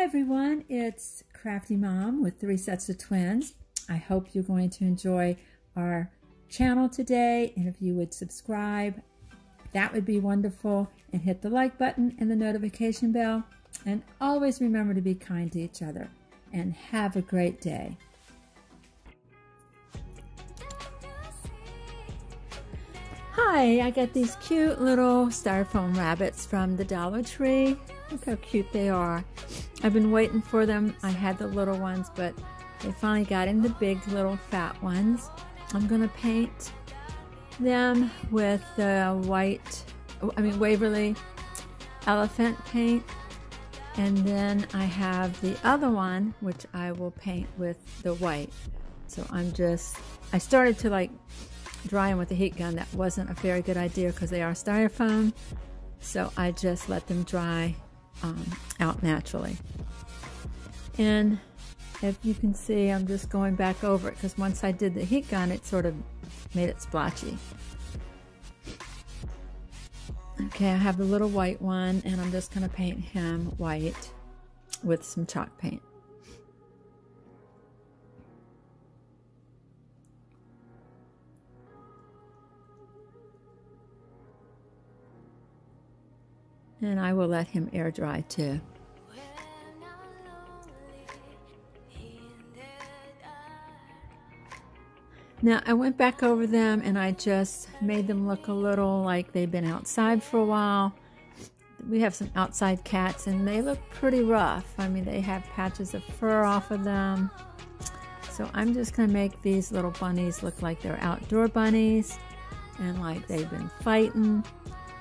Hi everyone, it's Crafty Mom with Three Sets of Twins. I hope you're going to enjoy our channel today, and if you would subscribe, that would be wonderful, and hit the like button and the notification bell, and always remember to be kind to each other, and have a great day. Hi, I got these cute little styrofoam rabbits from the Dollar Tree. Look how cute they are. I've been waiting for them. I had the little ones, but they finally got in the big little fat ones. I'm gonna paint them with the Waverly elephant paint. And then I have the other one, which I will paint with the white. So I started to like dry them with a heat gun. That wasn't a very good idea because they are styrofoam. So I just let them dry out naturally. And if you can see, I'm just going back over it because once I did the heat gun, it sort of made it splotchy. Okay, I have the little white one, and I'm just going to paint him white with some chalk paint. And I will let him air dry too. Now I went back over them and I just made them look a little like they've been outside for a while. We have some outside cats and they look pretty rough. I mean, they have patches of fur off of them. So I'm just gonna make these little bunnies look like they're outdoor bunnies and like they've been fighting.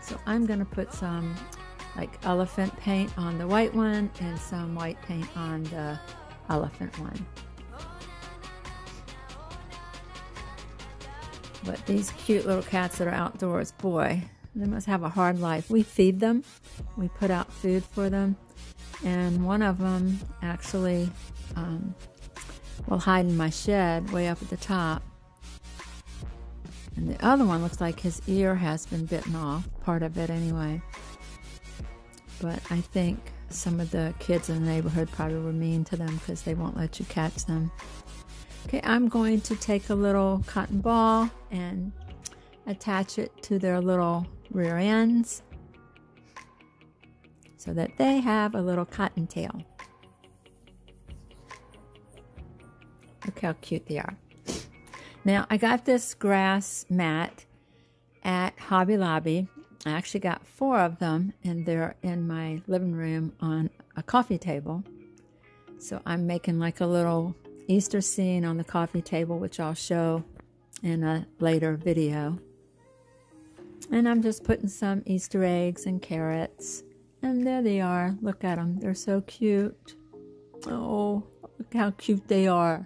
So I'm gonna put some like elephant paint on the white one and some white paint on the elephant one. But these cute little cats that are outdoors, boy, they must have a hard life. We feed them, we put out food for them, and one of them actually will hide in my shed way up at the top. And the other one looks like his ear has been bitten off, part of it anyway. But I think some of the kids in the neighborhood probably were mean to them because they won't let you catch them. Okay, I'm going to take a little cotton ball and attach it to their little rear ends so that they have a little cotton tail. Look how cute they are. Now, I got this grass mat at Hobby Lobby. I actually got 4 of them, and they're in my living room on a coffee table. So I'm making like a little Easter scene on the coffee table, which I'll show in a later video. And I'm just putting some Easter eggs and carrots. And there they are. Look at them. They're so cute. Oh, look how cute they are.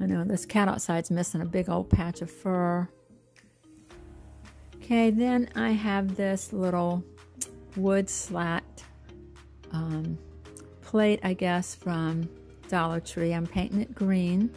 I know this cat outside's missing a big old patch of fur. Okay, then I have this little wood slat plate, I guess, from Dollar Tree. I'm painting it green.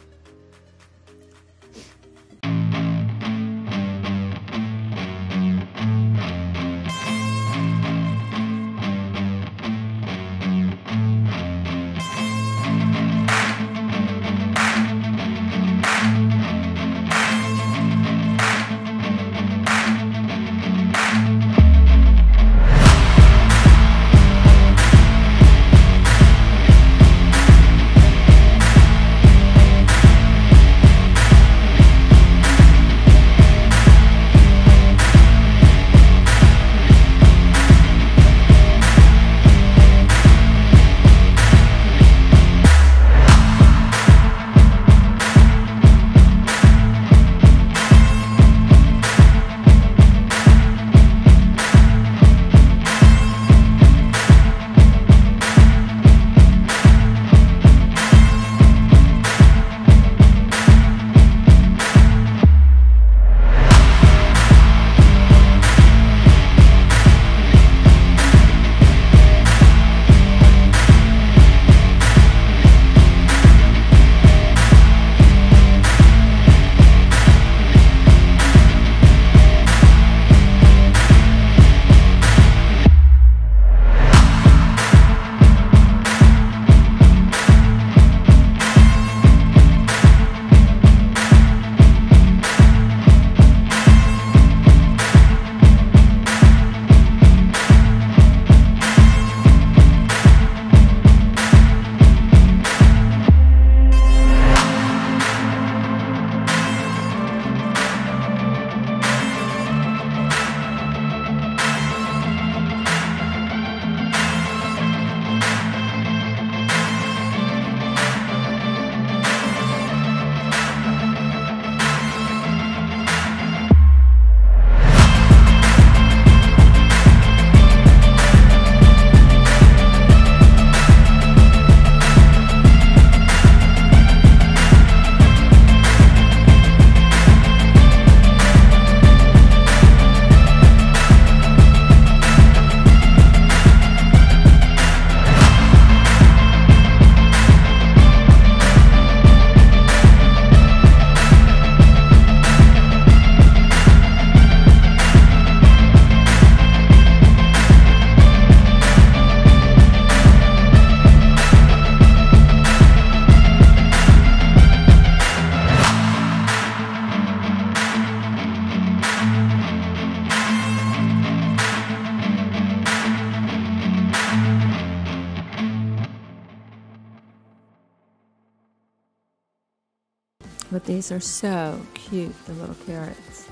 But these are so cute, the little carrots.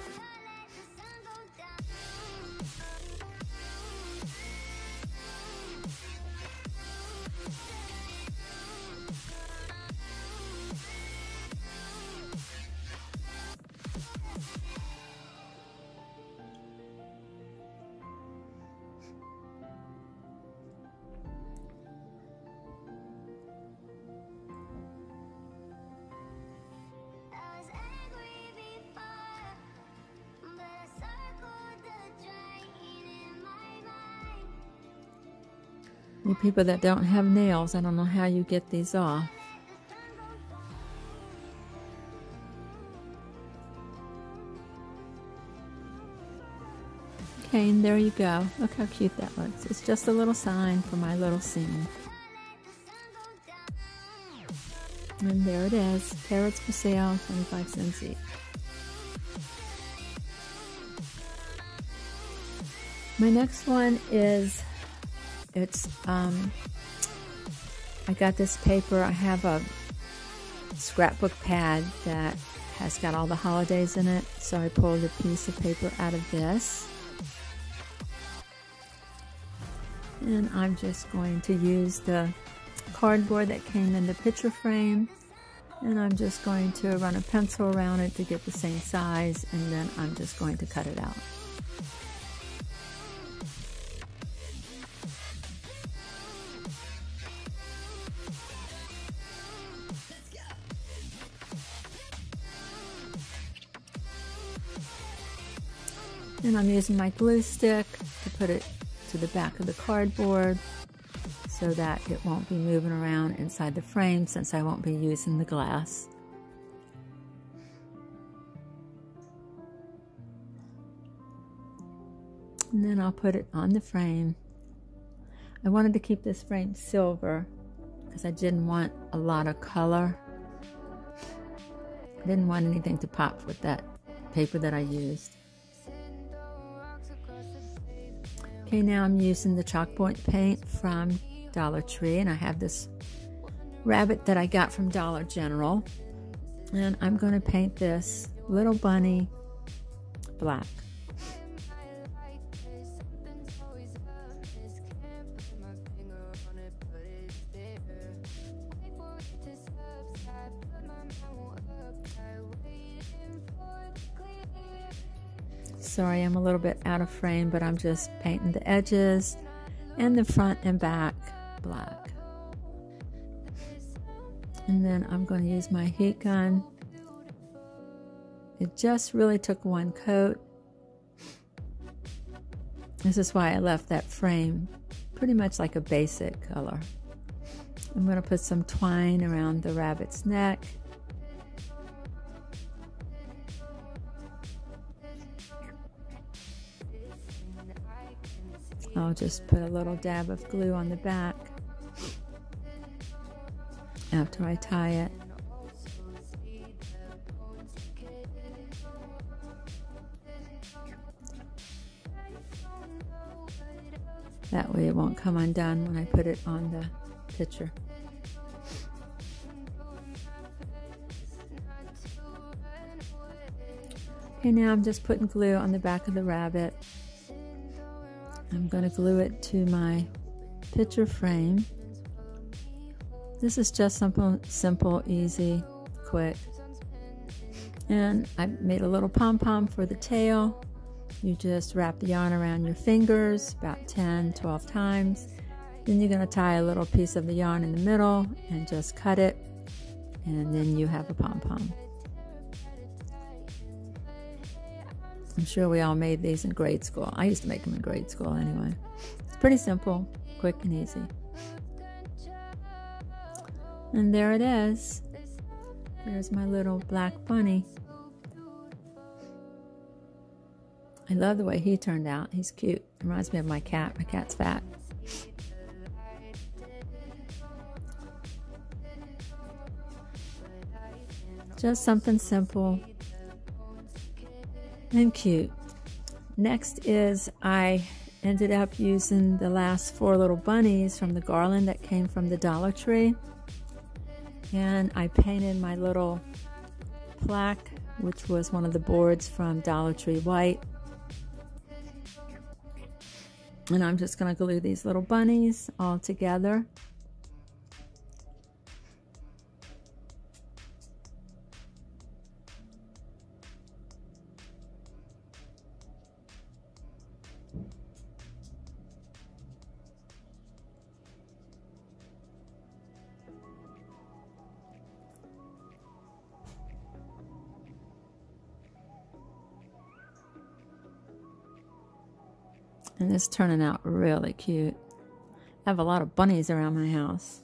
You people that don't have nails, I don't know how you get these off. Okay, and there you go. Look how cute that looks. It's just a little sign for my little scene. And there it is. Carrots for sale, 25 cents each. My next one is... I got this paper. I have a scrapbook pad that has got all the holidays in it, so I pulled a piece of paper out of this. And I'm just going to use the cardboard that came in the picture frame, and I'm just going to run a pencil around it to get the same size, and then I'm just going to cut it out. And I'm using my glue stick to put it to the back of the cardboard so that it won't be moving around inside the frame, since I won't be using the glass. And then I'll put it on the frame. I wanted to keep this frame silver because I didn't want a lot of color. I didn't want anything to pop with that paper that I used. Okay, now I'm using the chalkboard paint from Dollar Tree, and I have this rabbit that I got from Dollar General, and I'm going to paint this little bunny black. Sorry, I'm a little bit out of frame, but I'm just painting the edges and the front and back black. And then I'm going to use my heat gun. It just really took one coat. This is why I left that frame pretty much like a basic color. I'm going to put some twine around the rabbit's neck. I'll just put a little dab of glue on the back after I tie it. That way it won't come undone when I put it on the picture. Okay, now I'm just putting glue on the back of the rabbit. I'm going to glue it to my picture frame. This is just something simple, easy, quick. And I made a little pom-pom for the tail. You just wrap the yarn around your fingers about 10, 12 times. Then you're going to tie a little piece of the yarn in the middle and just cut it. And then you have a pom-pom. I'm sure we all made these in grade school. I used to make them in grade school anyway. It's pretty simple, quick and easy. And there it is. There's my little black bunny. I love the way he turned out. He's cute. Reminds me of my cat. My cat's fat. Just something simple and cute. Next is I ended up using the last four little bunnies from the garland that came from the Dollar Tree, and I painted my little plaque, which was one of the boards from Dollar Tree White. And I'm just going to glue these little bunnies all together. And it's turning out really cute. I have a lot of bunnies around my house.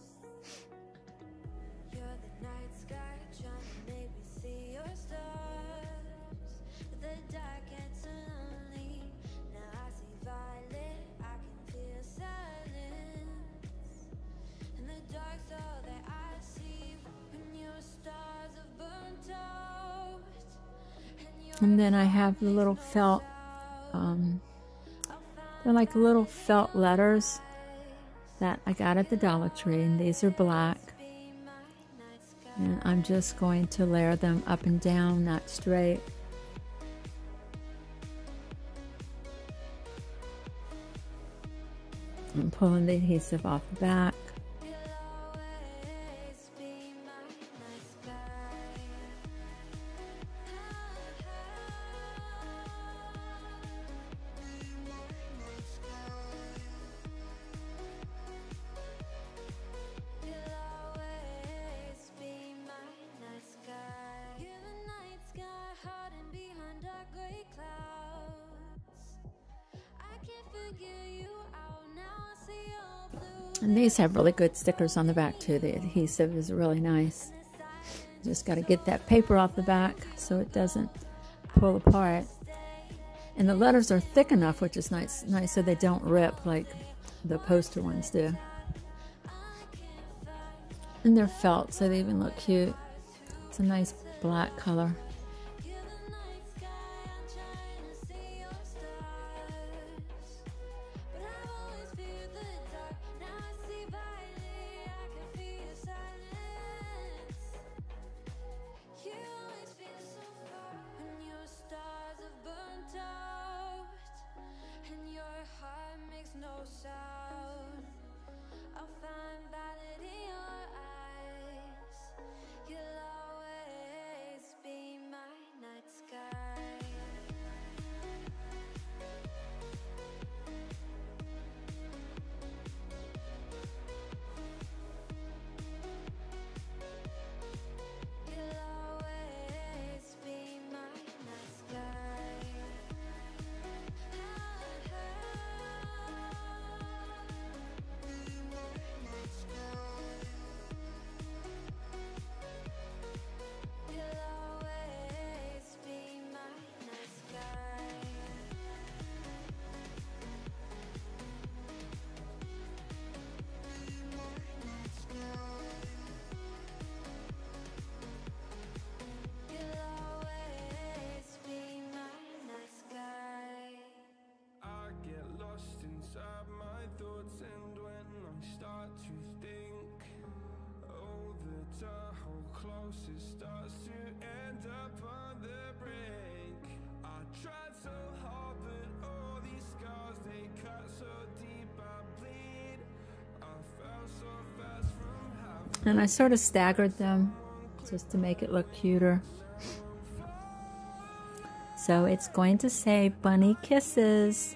And then I have the little felt, they're like little felt letters that I got at the Dollar Tree, and these are black. And I'm just going to layer them up and down, not straight. I'm pulling the adhesive off the back. And these have really good stickers on the back too. The adhesive is really nice. Just got to get that paper off the back so it doesn't pull apart. And the letters are thick enough, which is nice so they don't rip like the poster ones do. And they're felt, so they even look cute. It's a nice black color. And I sort of staggered them just to make it look cuter. So it's going to say Bunny Kisses.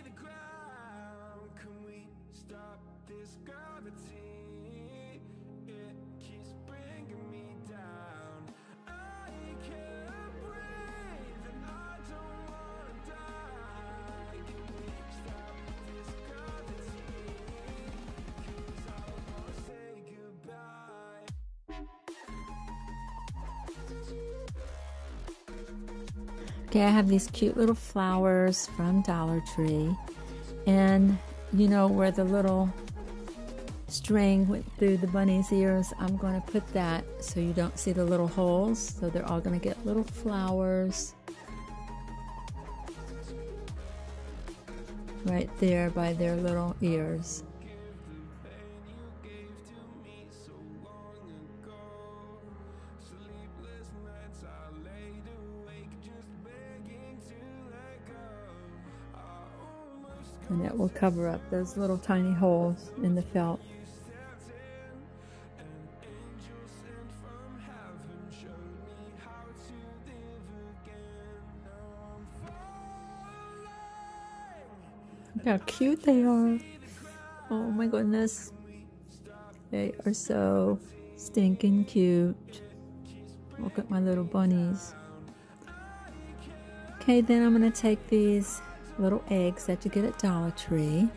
Okay, I have these cute little flowers from Dollar Tree, and you know where the little string went through the bunny's ears, I'm going to put that so you don't see the little holes, so they're all going to get little flowers right there by their little ears. and that will cover up those little tiny holes in the felt. Look how cute they are. Oh my goodness. They are so stinking cute. Look at my little bunnies. Okay, then I'm going to take these little eggs that you get at Dollar Tree.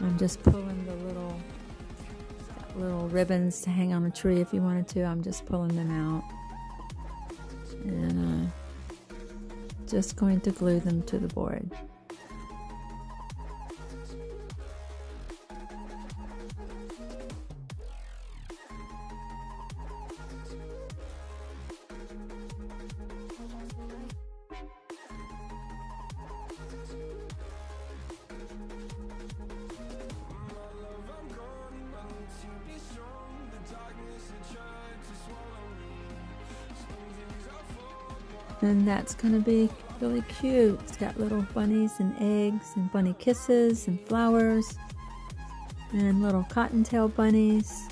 I'm just pulling the little ribbons to hang on a tree if you wanted to. I'm just pulling them out. And I'm just going to glue them to the board. And that's going to be really cute. It's got little bunnies and eggs and bunny kisses and flowers and little cottontail bunnies.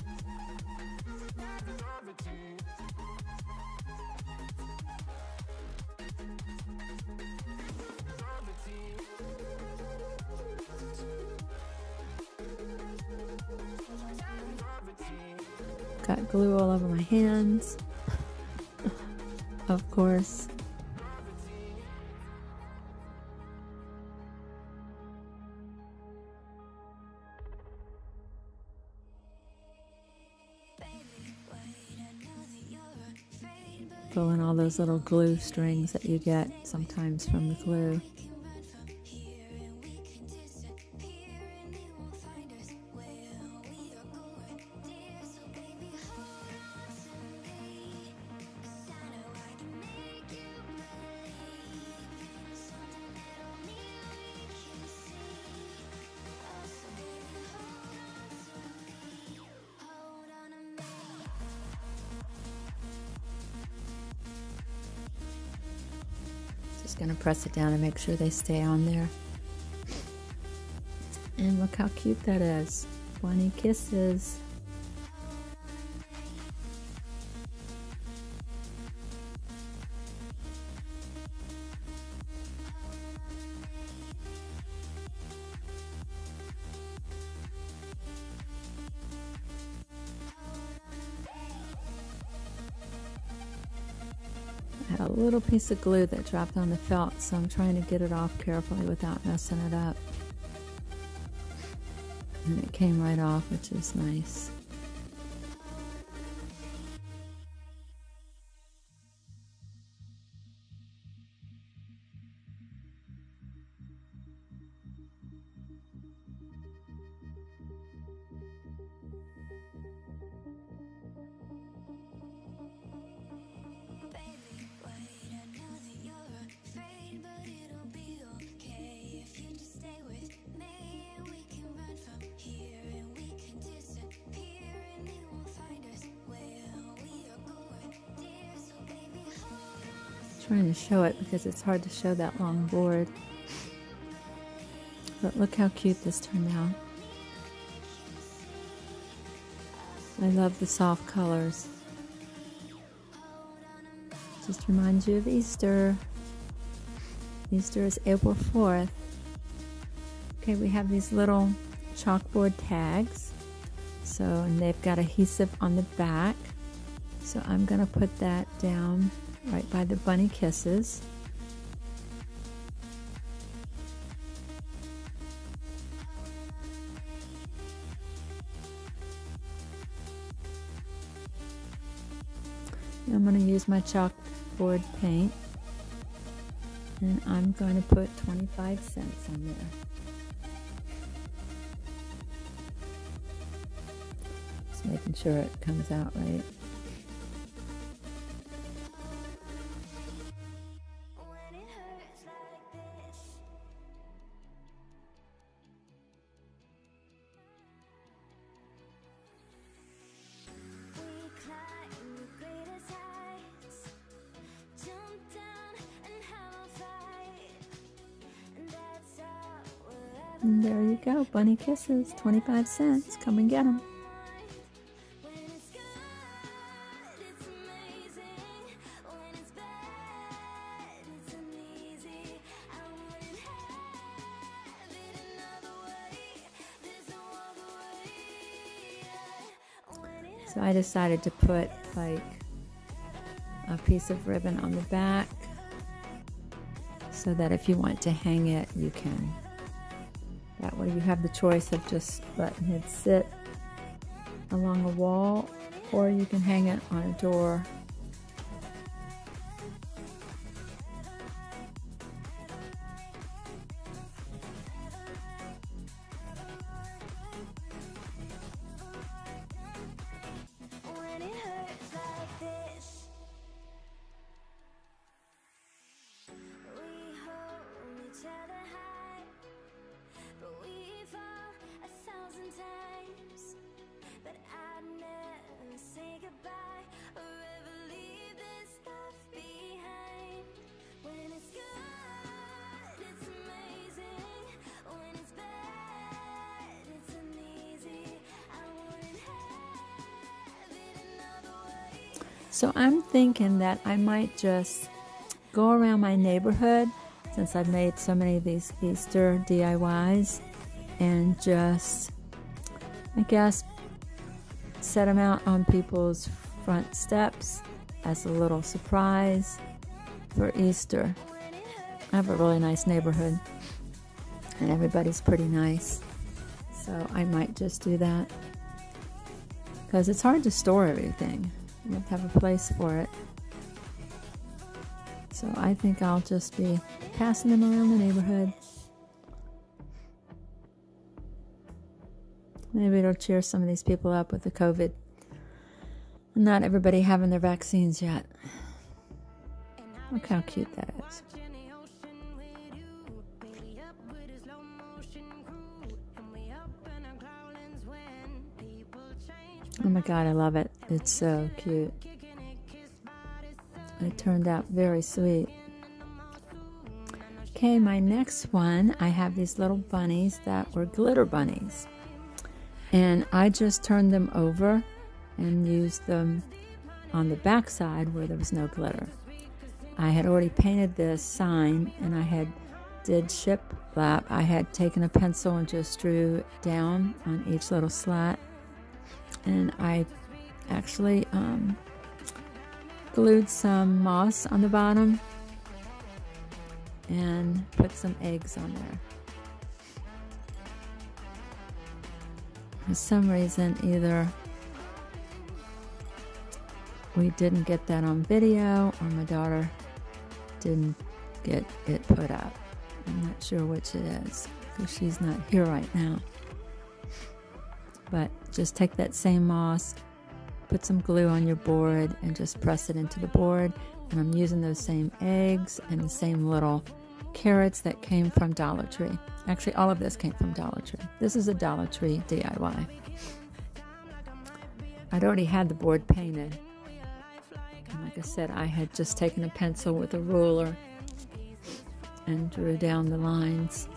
Got glue all over my hands, of course. Fill in all those little glue strings that you get sometimes from the glue. Just gonna press it down and make sure they stay on there. And look how cute that is. Bunny kisses. A little piece of glue that dropped on the felt, so I'm trying to get it off carefully without messing it up. And it came right off, which is nice. Trying to show it because it's hard to show that long board, but look how cute this turned out. I love the soft colors. Just reminds you of Easter. Easter is April 4th. Okay, we have these little chalkboard tags, so, and they've got adhesive on the back, so I'm gonna put that down right by the bunny kisses. I'm going to use my chalkboard paint, and I'm going to put 25 cents on there. Just making sure it comes out right. And there you go, bunny kisses, 25 cents, come and get them. So I decided to put like a piece of ribbon on the back so that if you want to hang it, you can. That way you have the choice of just letting it sit along a wall, or you can hang it on a door. So I'm thinking that I might just go around my neighborhood, since I've made so many of these Easter DIYs, and just, I guess, set them out on people's front steps as a little surprise for Easter. I have a really nice neighborhood, and everybody's pretty nice, so I might just do that, because it's hard to store everything. You have to have a place for it. So I think I'll just be passing them around the neighborhood. Maybe it'll cheer some of these people up with the COVID. Not everybody having their vaccines yet. Look how cute that is. Oh my God, I love it. It's so cute. It turned out very sweet. Okay, my next one, I have these little bunnies that were glitter bunnies. And I just turned them over and used them on the back side where there was no glitter. I had already painted this sign, and I had did shiplap. I had taken a pencil and just drew down on each little slat. And I actually glued some moss on the bottom and put some eggs on there. For some reason, either we didn't get that on video or my daughter didn't get it put up. I'm not sure which it is, because she's not here right now. But just take that same moss, put some glue on your board, and just press it into the board. And I'm using those same eggs and the same little carrots that came from Dollar Tree. Actually, all of this came from Dollar Tree. This is a Dollar Tree DIY. I'd already had the board painted. And like I said, I had just taken a pencil with a ruler and drew down the lines.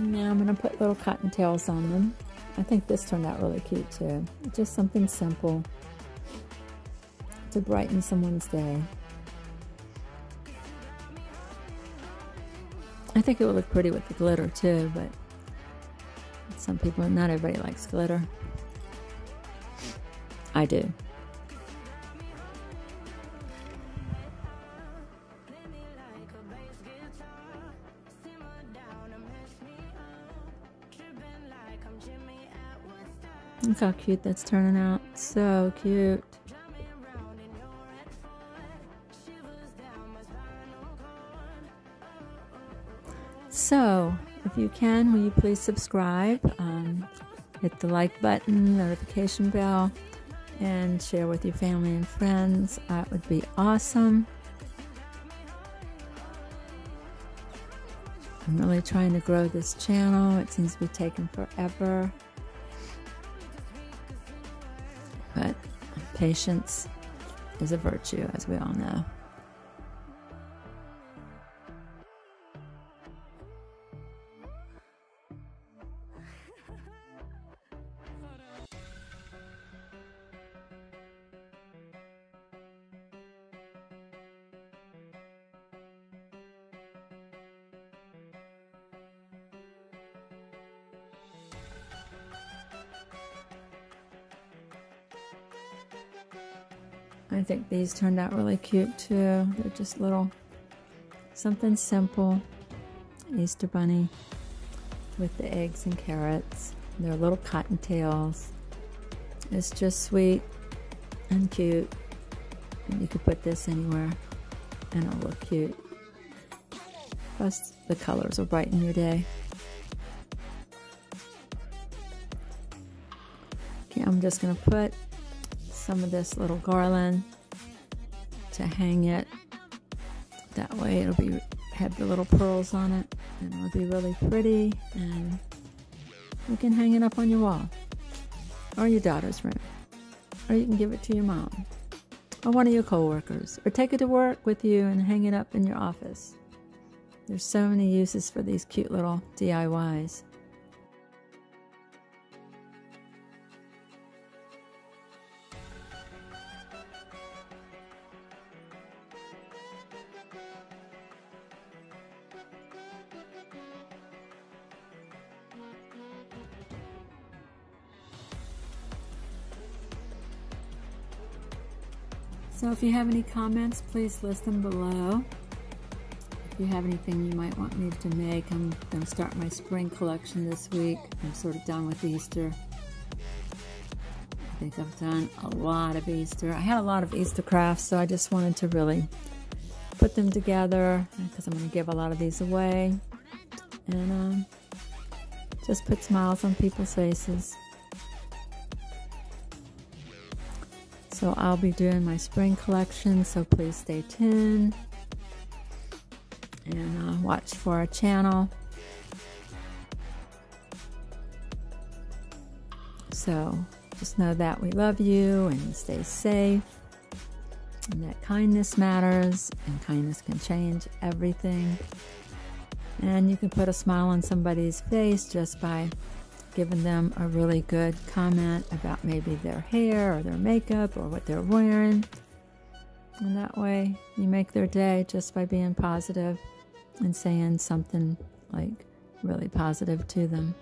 Now I'm going to put little cottontails on them. I think this turned out really cute too. Just something simple to brighten someone's day. I think it would look pretty with the glitter too, but some people, not everybody likes glitter. I do. Look how cute that's turning out. So cute. So, if you can, will you please subscribe? Hit the like button, notification bell, and share with your family and friends. That would be awesome. I'm really trying to grow this channel. It seems to be taking forever. But patience is a virtue, as we all know. I think these turned out really cute too. They're just little, something simple, Easter bunny with the eggs and carrots. They're little cottontails. It's just sweet and cute. You could put this anywhere and it'll look cute. Plus the colors will brighten your day. Okay, I'm just gonna put some of this little garland to hang it. That way it'll be have the little pearls on it, and it'll be really pretty, and you can hang it up on your wall or your daughter's room, or you can give it to your mom or one of your co-workers, or take it to work with you and hang it up in your office. There's so many uses for these cute little DIYs. So if you have any comments, please list them below. If you have anything you might want me to make, I'm going to start my spring collection this week. I'm sort of done with Easter. I think I've done a lot of Easter. I had a lot of Easter crafts, so I just wanted to really put them together, because I'm going to give a lot of these away. And just put smiles on people's faces. So I'll be doing my spring collection, so please stay tuned and watch for our channel. So just know that we love you, and stay safe, and that kindness matters, and kindness can change everything. And you can put a smile on somebody's face just by giving them a really good comment about maybe their hair or their makeup or what they're wearing. And that way you make their day just by being positive and saying something like really positive to them.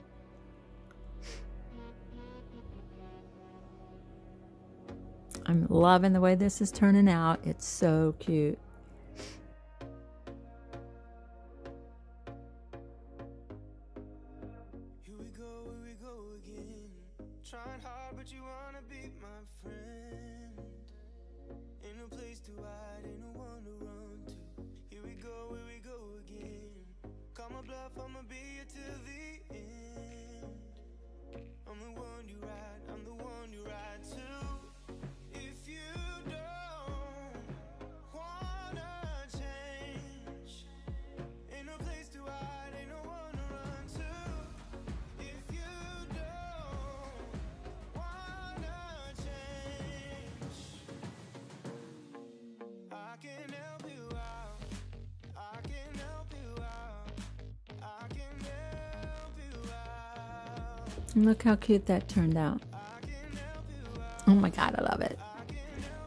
I'm loving the way this is turning out. It's so cute. And look how cute that turned out. Oh my God, I love it.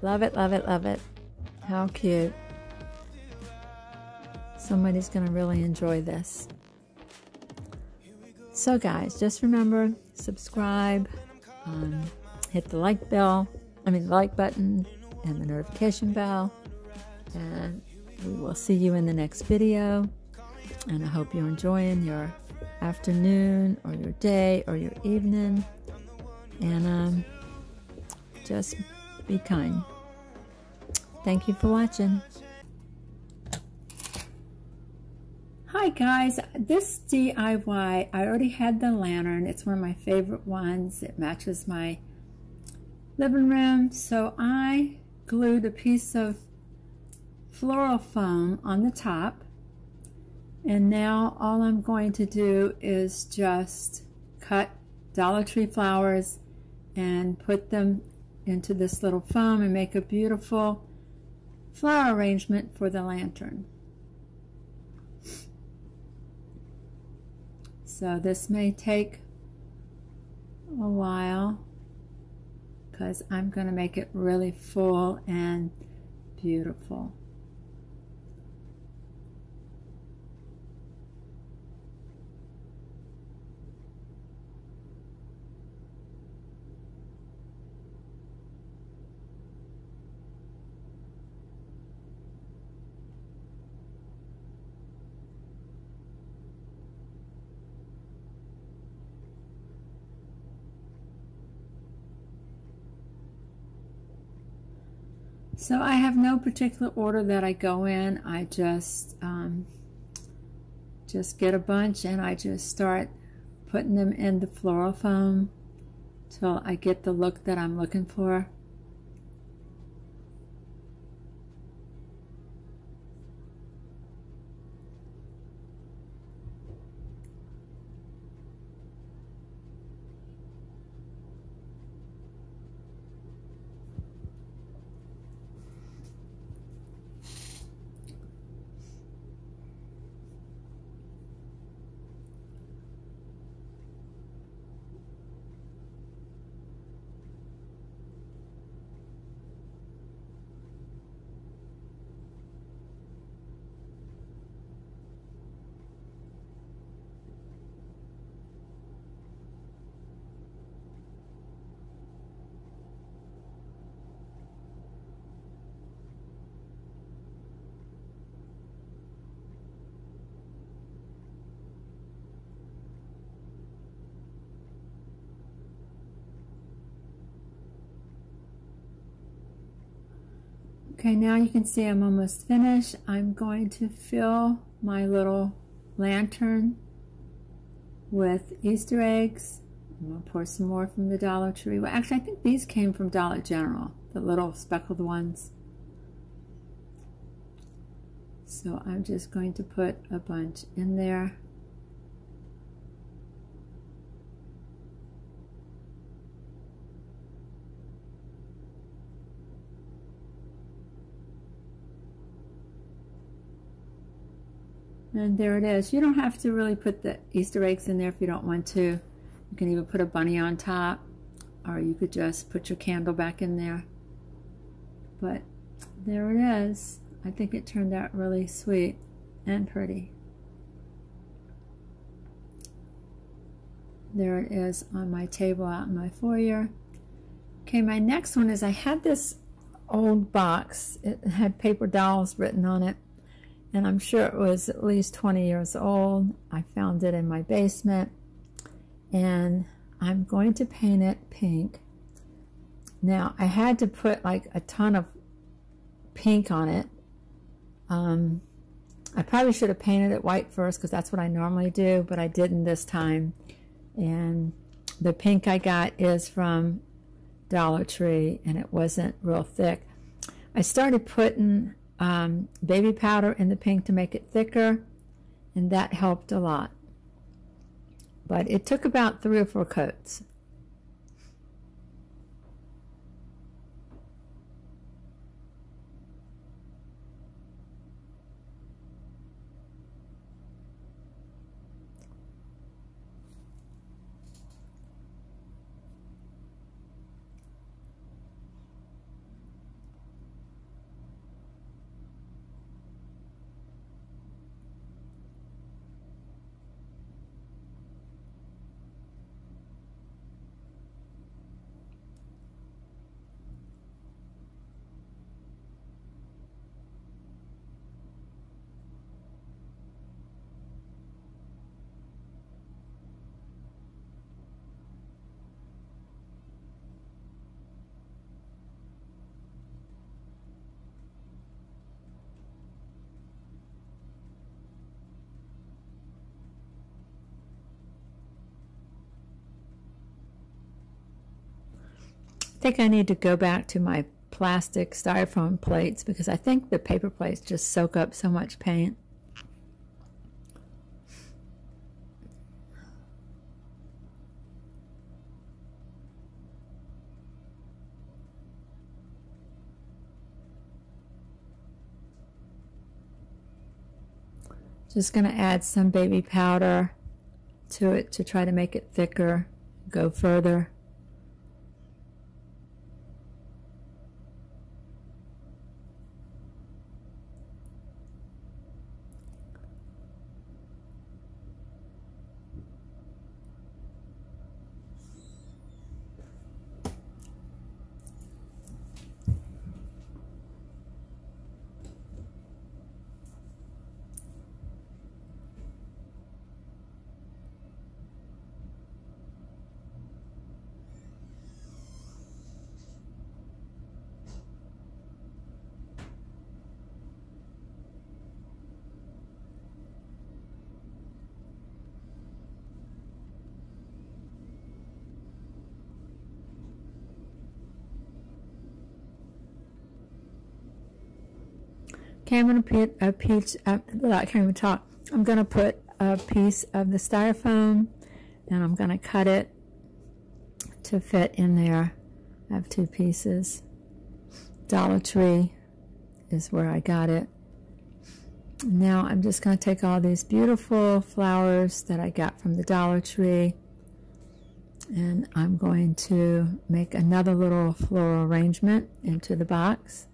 Love it, love it, love it. How cute. Somebody's gonna really enjoy this. So guys, just remember, subscribe, hit the like bell, the like button, and the notification bell. And we will see you in the next video. And I hope you're enjoying your afternoon or your day or your evening, and just be kind. Thank you for watching. Hi guys, this DIY, I already had the lantern. It's one of my favorite ones. It matches my living room. So I glued a piece of floral foam on the top, And now all I'm going to do is just cut Dollar Tree flowers and put them into this little foam and make a beautiful flower arrangement for the lantern. So this may take a while because I'm going to make it really full and beautiful. So I have no particular order that I go in. I just get a bunch and I just start putting them in the floral foam till I get the look that I'm looking for. Okay, now you can see I'm almost finished. I'm going to fill my little lantern with Easter eggs. I'm going to pour some more from the Dollar Tree. Well, actually, I think these came from Dollar General, the little speckled ones. So I'm just going to put a bunch in there. And there it is. You don't have to really put the Easter eggs in there if you don't want to. You can even put a bunny on top, or you could just put your candle back in there. But there it is. I think it turned out really sweet and pretty. There it is on my table out in my foyer. Okay, my next one is I had this old box. It had paper dolls written on it. And I'm sure it was at least 20 years old. I found it in my basement. And I'm going to paint it pink. Now, I had to put like a ton of pink on it. I probably should have painted it white first because that's what I normally do, but I didn't this time. And the pink I got is from Dollar Tree, and it wasn't real thick. I started putting baby powder in the pink to make it thicker, and that helped a lot. But it took about 3 or 4 coats. I think I need to go back to my plastic styrofoam plates because I think the paper plates just soak up so much paint. Just going to add some baby powder to it to try to make it thicker, go further. Okay, I'm going to put a piece. I can't even talk. I'm going to put a piece of the styrofoam, and I'm going to cut it to fit in there. I have two pieces. Dollar Tree is where I got it. Now I'm just going to take all these beautiful flowers that I got from the Dollar Tree, and I'm going to make another little floral arrangement into the box.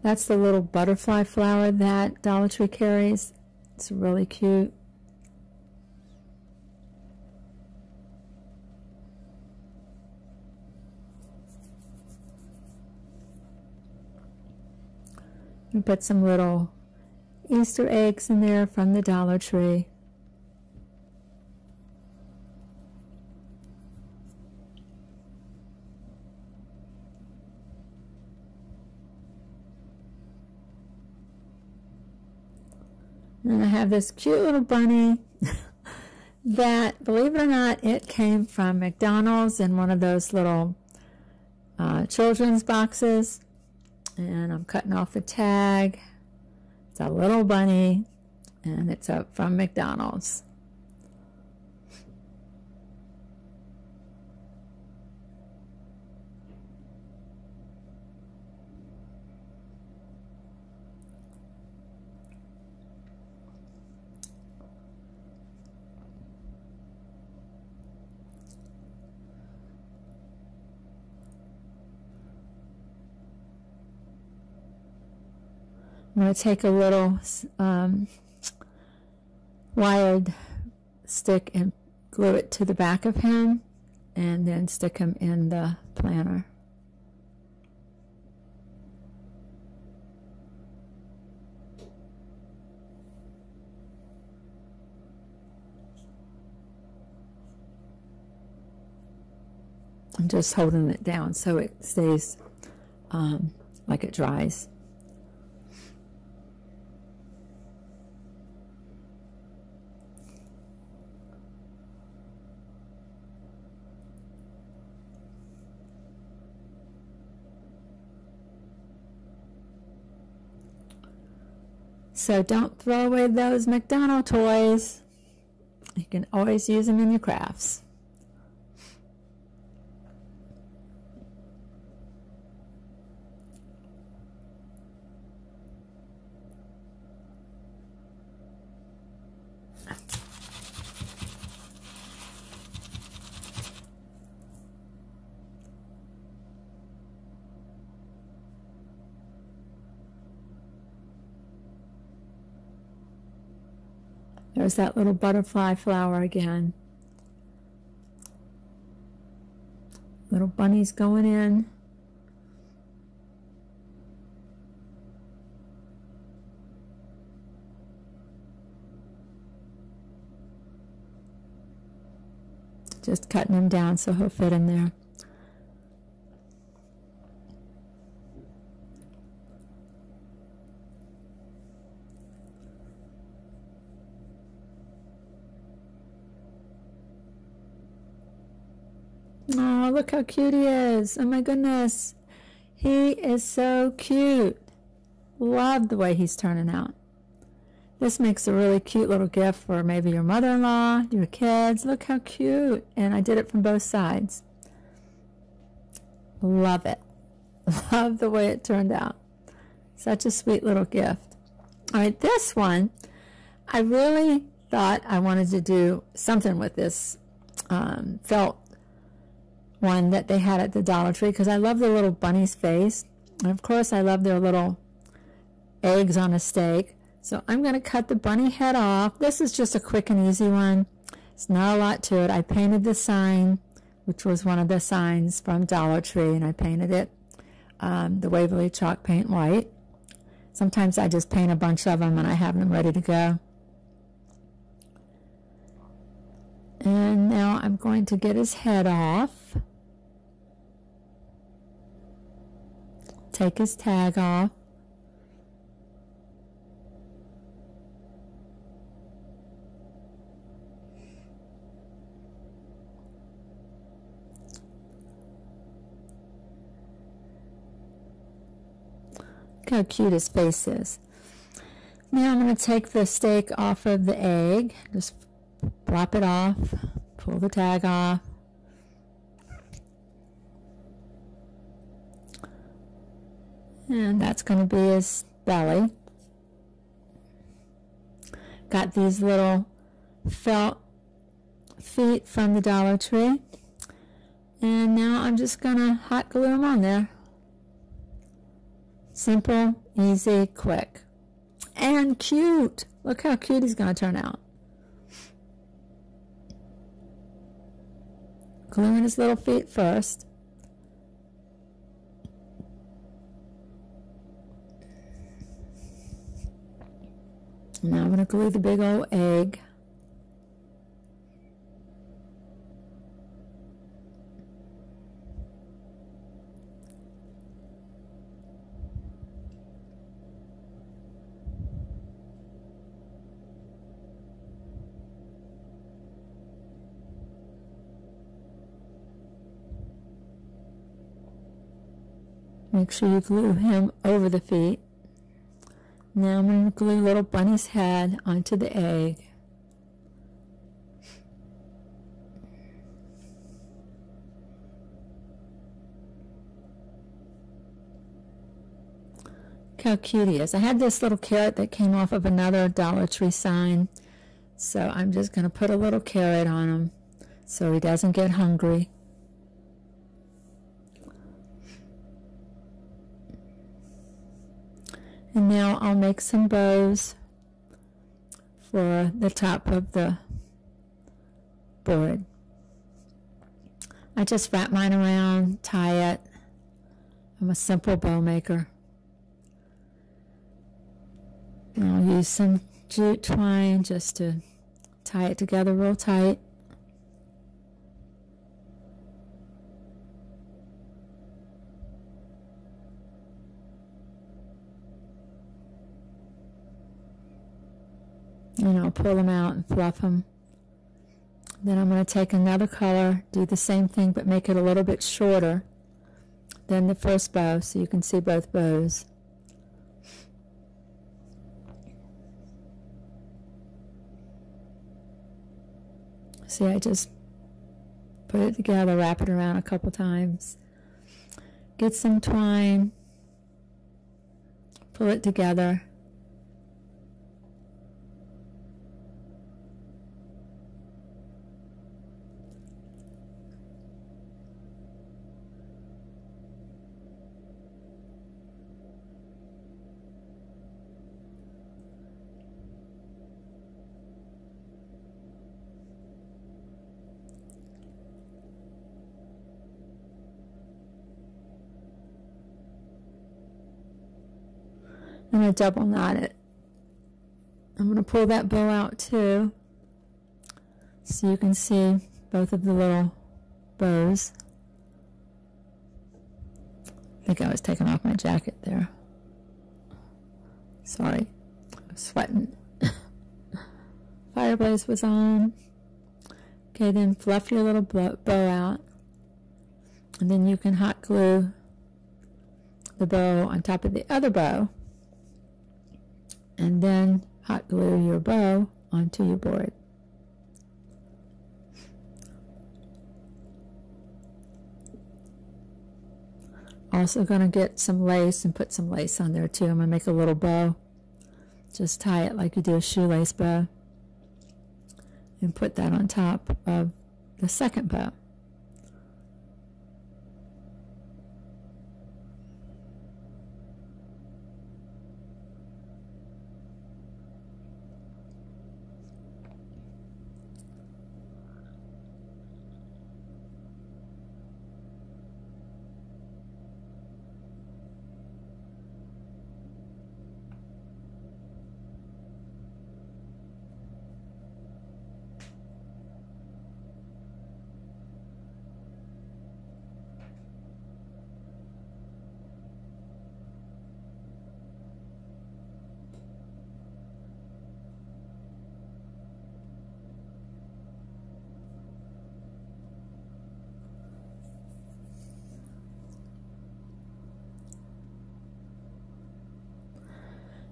That's the little butterfly flower that Dollar Tree carries. It's really cute. And put some little Easter eggs in there from the Dollar Tree. And I have this cute little bunny that, believe it or not, it came from McDonald's in one of those little children's boxes. And I'm cutting off the tag. It's a little bunny, and it's from McDonald's. I'm going to take a little wired stick and glue it to the back of him, and then stick him in the planner. I'm just holding it down so it stays like it dries. So don't throw away those McDonald's toys. You can always use them in your crafts. There's that little butterfly flower again. Little bunnies going in. just cutting him down so he'll fit in there. Oh, look how cute he is. Oh my goodness. He is so cute. Love the way he's turning out. This makes a really cute little gift for maybe your mother-in-law, your kids. Look how cute. And I did it from both sides. Love it. Love the way it turned out. Such a sweet little gift. All right, this one, I really thought I wanted to do something with this felt one that they had at the Dollar Tree, because I love the little bunny's face. And of course, I love their little eggs on a steak. So I'm going to cut the bunny head off. This is just a quick and easy one. It's not a lot to it. I painted the sign, which was one of the signs from Dollar Tree, and I painted it the Waverly chalk paint white. Sometimes I just paint a bunch of them and I have them ready to go. And now I'm going to get his head off. Take his tag off. Look how cute his face is. Now I'm going to take the steak off of the egg. Just plop it off, pull the tag off. And that's going to be his belly. Got these little felt feet from the Dollar Tree. And now I'm just going to hot glue them on there. Simple, easy, quick, and cute. Look how cute he's going to turn out. Gluing his little feet first. Now I'm going to glue the big old egg. Make sure you glue him over the feet. Now I'm going to glue little bunny's head onto the egg. Look how cute he is. I had this little carrot that came off of another Dollar Tree sign. So I'm just going to put a little carrot on him so he doesn't get hungry. And now I'll make some bows for the top of the board. I just wrap mine around, tie it. I'm a simple bow maker. And I'll use some jute twine just to tie it together real tight. And I'll pull them out and fluff them. Then I'm going to take another color, do the same thing, but make it a little bit shorter than the first bow, so you can see both bows. See, I just put it together, wrap it around a couple times. Get some twine, pull it together. I'm going to double knot it. I'm going to pull that bow out too so you can see both of the little bows. I think I was taking off my jacket there. Sorry, I'm sweating. Fireplace was on. Okay, then fluff your little bow out. And then you can hot glue the bow on top of the other bow. And then hot glue your bow onto your board. Also going to get some lace and put some lace on there too. I'm going to make a little bow. Just tie it like you do a shoelace bow. And put that on top of the second bow.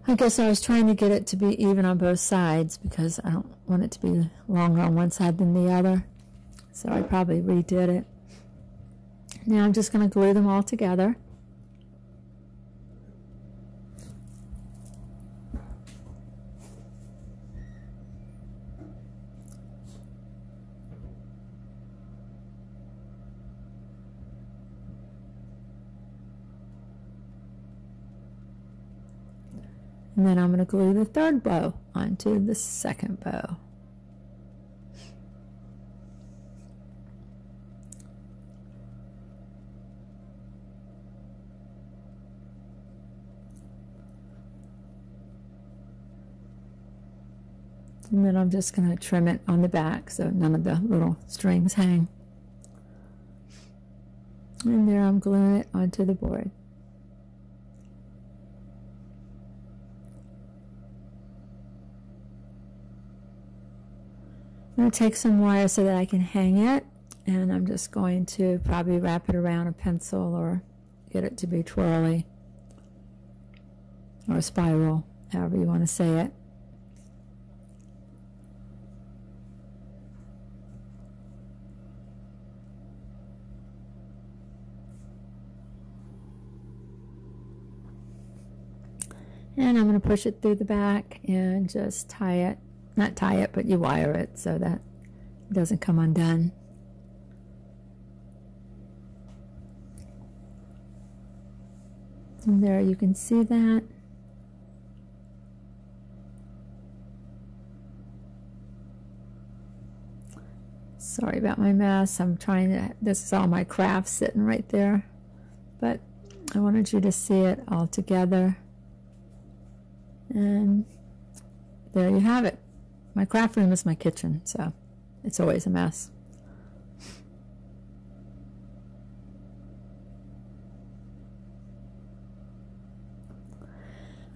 I guess I was trying to get it to be even on both sides because I don't want it to be longer on one side than the other. So I probably redid it. Now I'm just going to glue them all together. And then I'm going to glue the third bow onto the second bow. And then I'm just going to trim it on the back so none of the little strings hang. And there I'm gluing it onto the board. I'm going to take some wire so that I can hang it, and I'm just going to probably wrap it around a pencil or get it to be twirly or a spiral, however you want to say it. And I'm going to push it through the back and just tie it. Not tie it, but you wire it so that it doesn't come undone. And there you can see that. Sorry about my mess. I'm trying to, this is all my craft sitting right there. But I wanted you to see it all together. And there you have it. My craft room is my kitchen, so it's always a mess.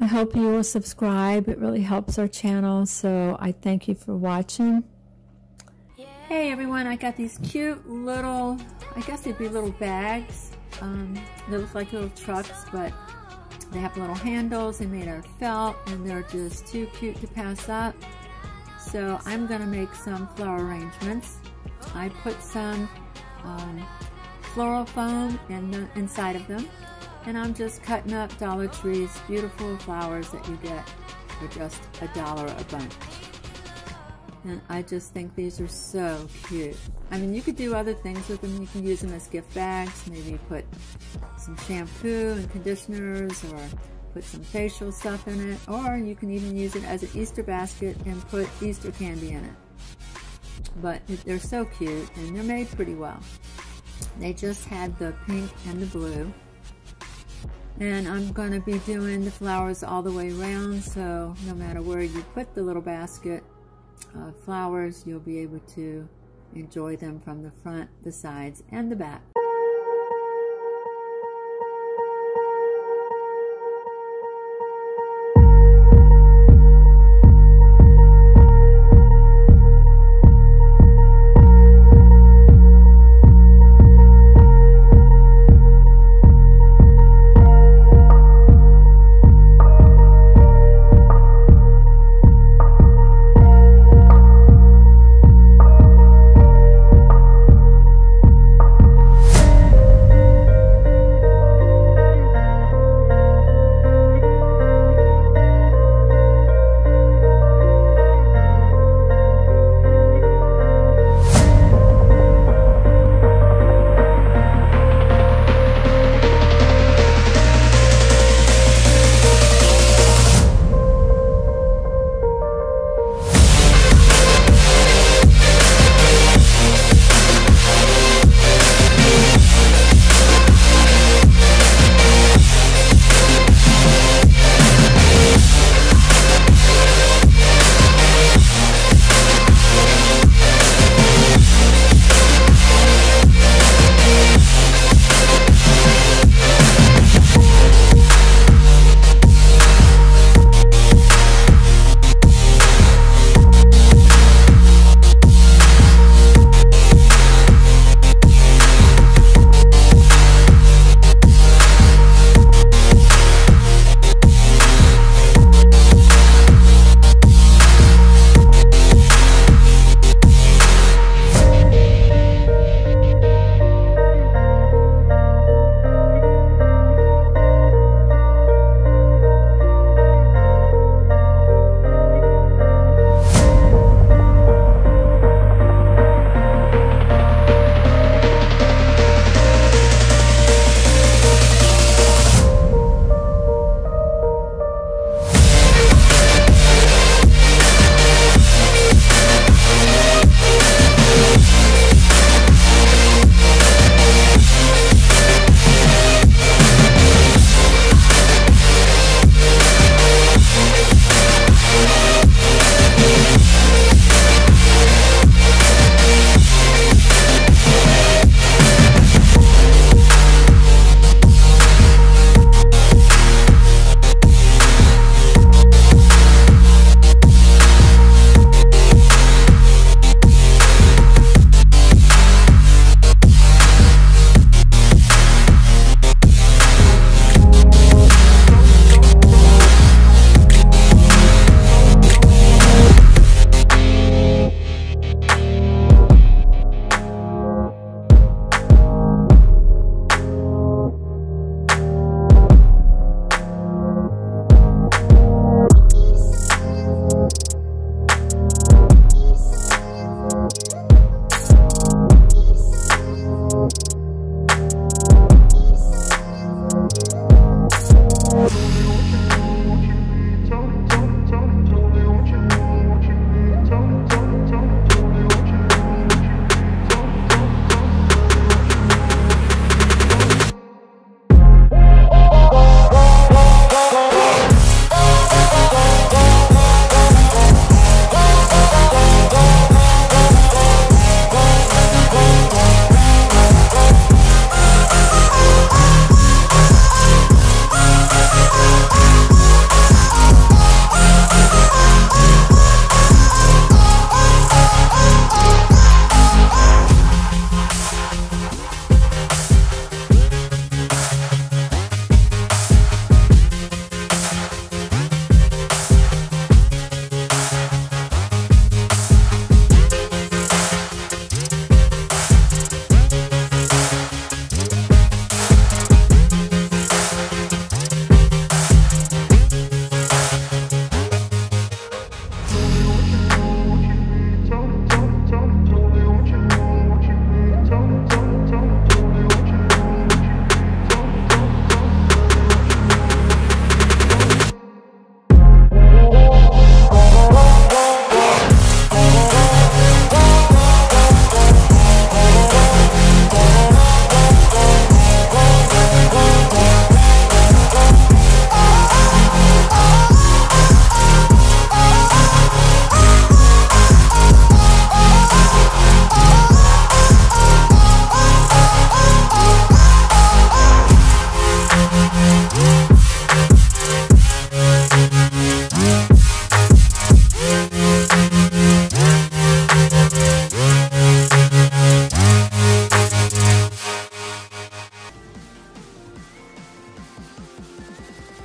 I hope you will subscribe. It really helps our channel, so I thank you for watching. Hey everyone, I got these cute little, I guess they'd be little bags. They look like little trucks, but they have little handles. They made out of felt, and they're just too cute to pass up. So I'm going to make some flower arrangements. I put some floral foam inside of them, and I'm just cutting up Dollar Tree's beautiful flowers that you get for just $1 a bunch. And I just think these are so cute. I mean, you could do other things with them. You can use them as gift bags, maybe put some shampoo and conditioners, or put some facial stuff in it, or you can even use it as an Easter basket and put Easter candy in it. But they're so cute, and they're made pretty well. They just had the pink and the blue. And I'm going to be doing the flowers all the way around, so no matter where you put the little basket of flowers, you'll be able to Enjoy them from the front, the sides, and the back.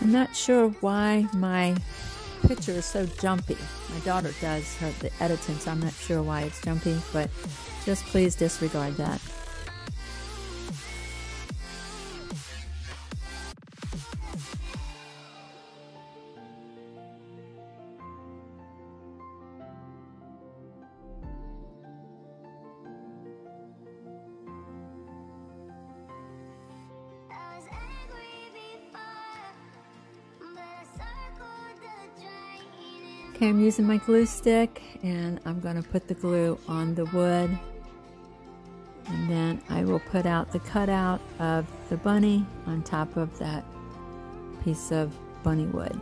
I'm not sure why my picture is so jumpy. My daughter does the editing, so I'm not sure why it's jumpy, but just please disregard that. Okay, I'm using my glue stick and I'm going to put the glue on the wood, and then I will put out the cutout of the bunny on top of that piece of bunny wood.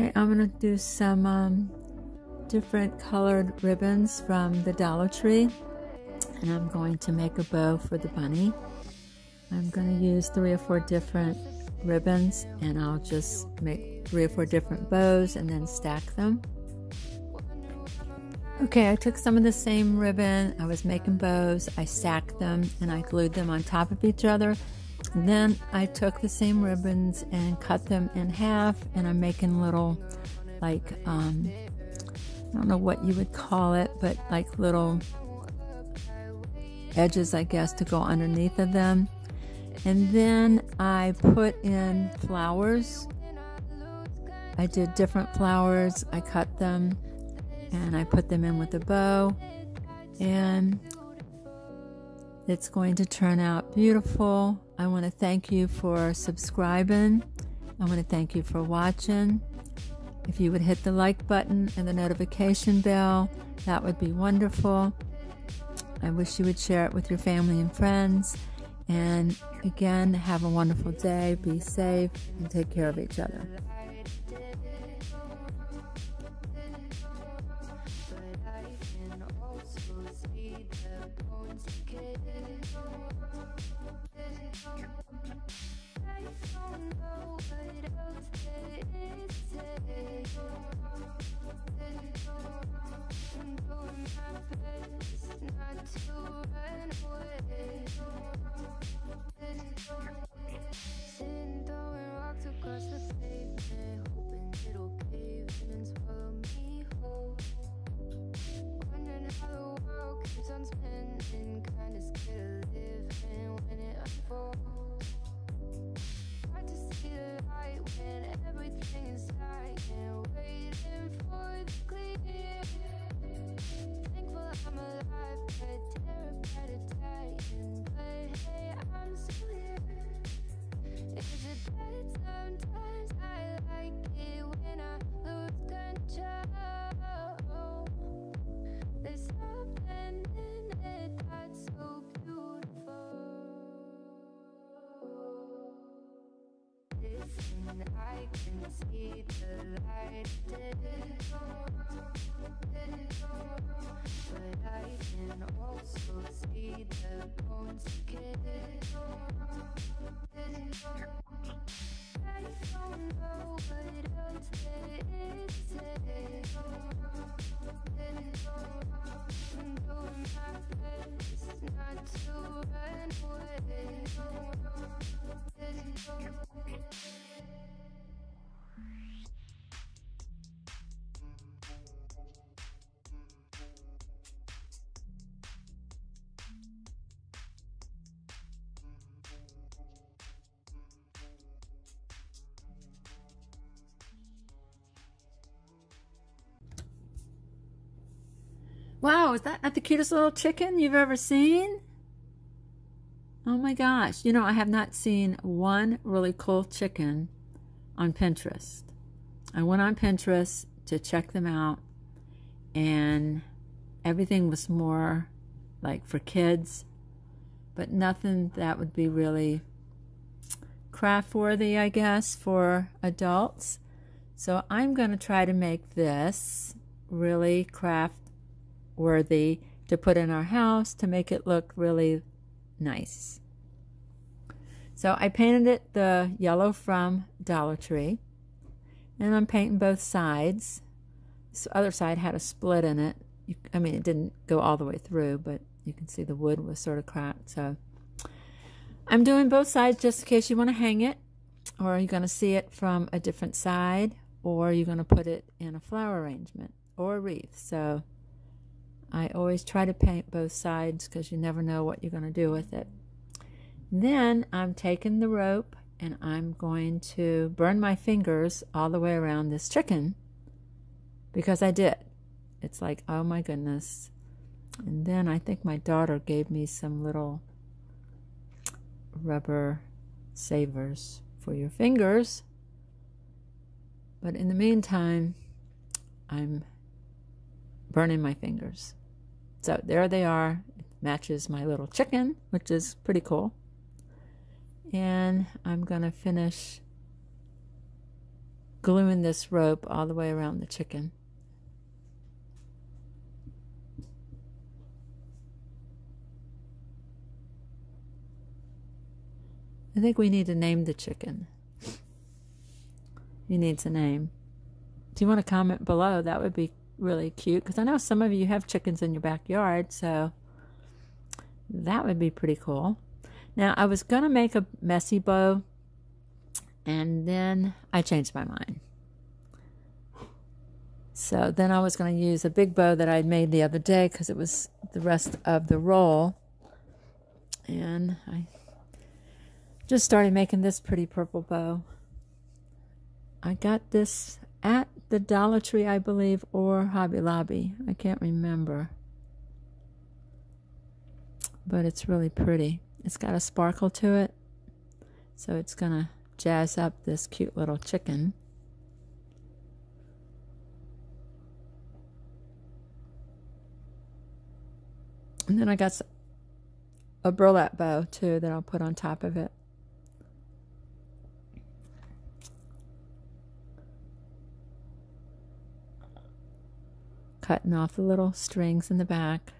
Okay, I'm going to do some different colored ribbons from the Dollar Tree, and I'm going to make a bow for the bunny. I'm going to use 3 or 4 different ribbons, and I'll just make 3 or 4 different bows and then stack them. Okay, I took some of the same ribbon, I was making bows, I stacked them and I glued them on top of each other. Then I took the same ribbons and cut them in half, and I'm making little, like, I don't know what you would call it, but like little edges, I guess, to go underneath of them. And then I put in flowers. I did different flowers, I cut them, and I put them in with a bow, and it's going to turn out beautiful. I want to thank you for subscribing. I want to thank you for watching. If you would hit the like button and the notification bell, that would be wonderful. I wish you would share it with your family and friends. And again, have a wonderful day. Be safe and take care of each other. I can see the light but I can also see the bones I don't know what else there is to do. I'm doing my best not to run away. Wow, is that not the cutest little chicken you've ever seen? Oh my gosh. You know, I have not seen one really cool chicken on Pinterest. I went on Pinterest to check them out, and everything was more like for kids, but nothing that would be really craft worthy, I guess, for adults. So I'm going to try to make this really craft worthy to put in our house to make it look really nice. So I painted it the yellow from Dollar Tree, and I'm painting both sides. This other side had a split in it. I mean, it didn't go all the way through, but you can see the wood was sort of cracked. So I'm doing both sides just in case you want to hang it, or you're going to see it from a different side, or you're going to put it in a flower arrangement or a wreath. So I always try to paint both sides because you never know what you're going to do with it. Then I'm taking the rope and I'm going to burn my fingers all the way around this chicken, because I did. It's like, oh my goodness. And then I think my daughter gave me some little rubber savers for your fingers. But in the meantime, I'm burning my fingers. So there they are. It matches my little chicken, which is pretty cool. And I'm going to finish gluing this rope all the way around the chicken. I think we need to name the chicken. He needs a name. Do you want to comment below? That would be really cute, because I know some of you have chickens in your backyard, so that would be pretty cool. Now, I was going to make a messy bow, and then I changed my mind. So then I was going to use a big bow that I had made the other day, because it was the rest of the roll. And I just started making this pretty purple bow. I got this at the Dollar Tree, I believe, or Hobby Lobby. I can't remember. But it's really pretty. It's got a sparkle to it. So it's going to jazz up this cute little chicken. And then I got a burlap bow, too, that I'll put on top of it. Cutting off the little strings in the back.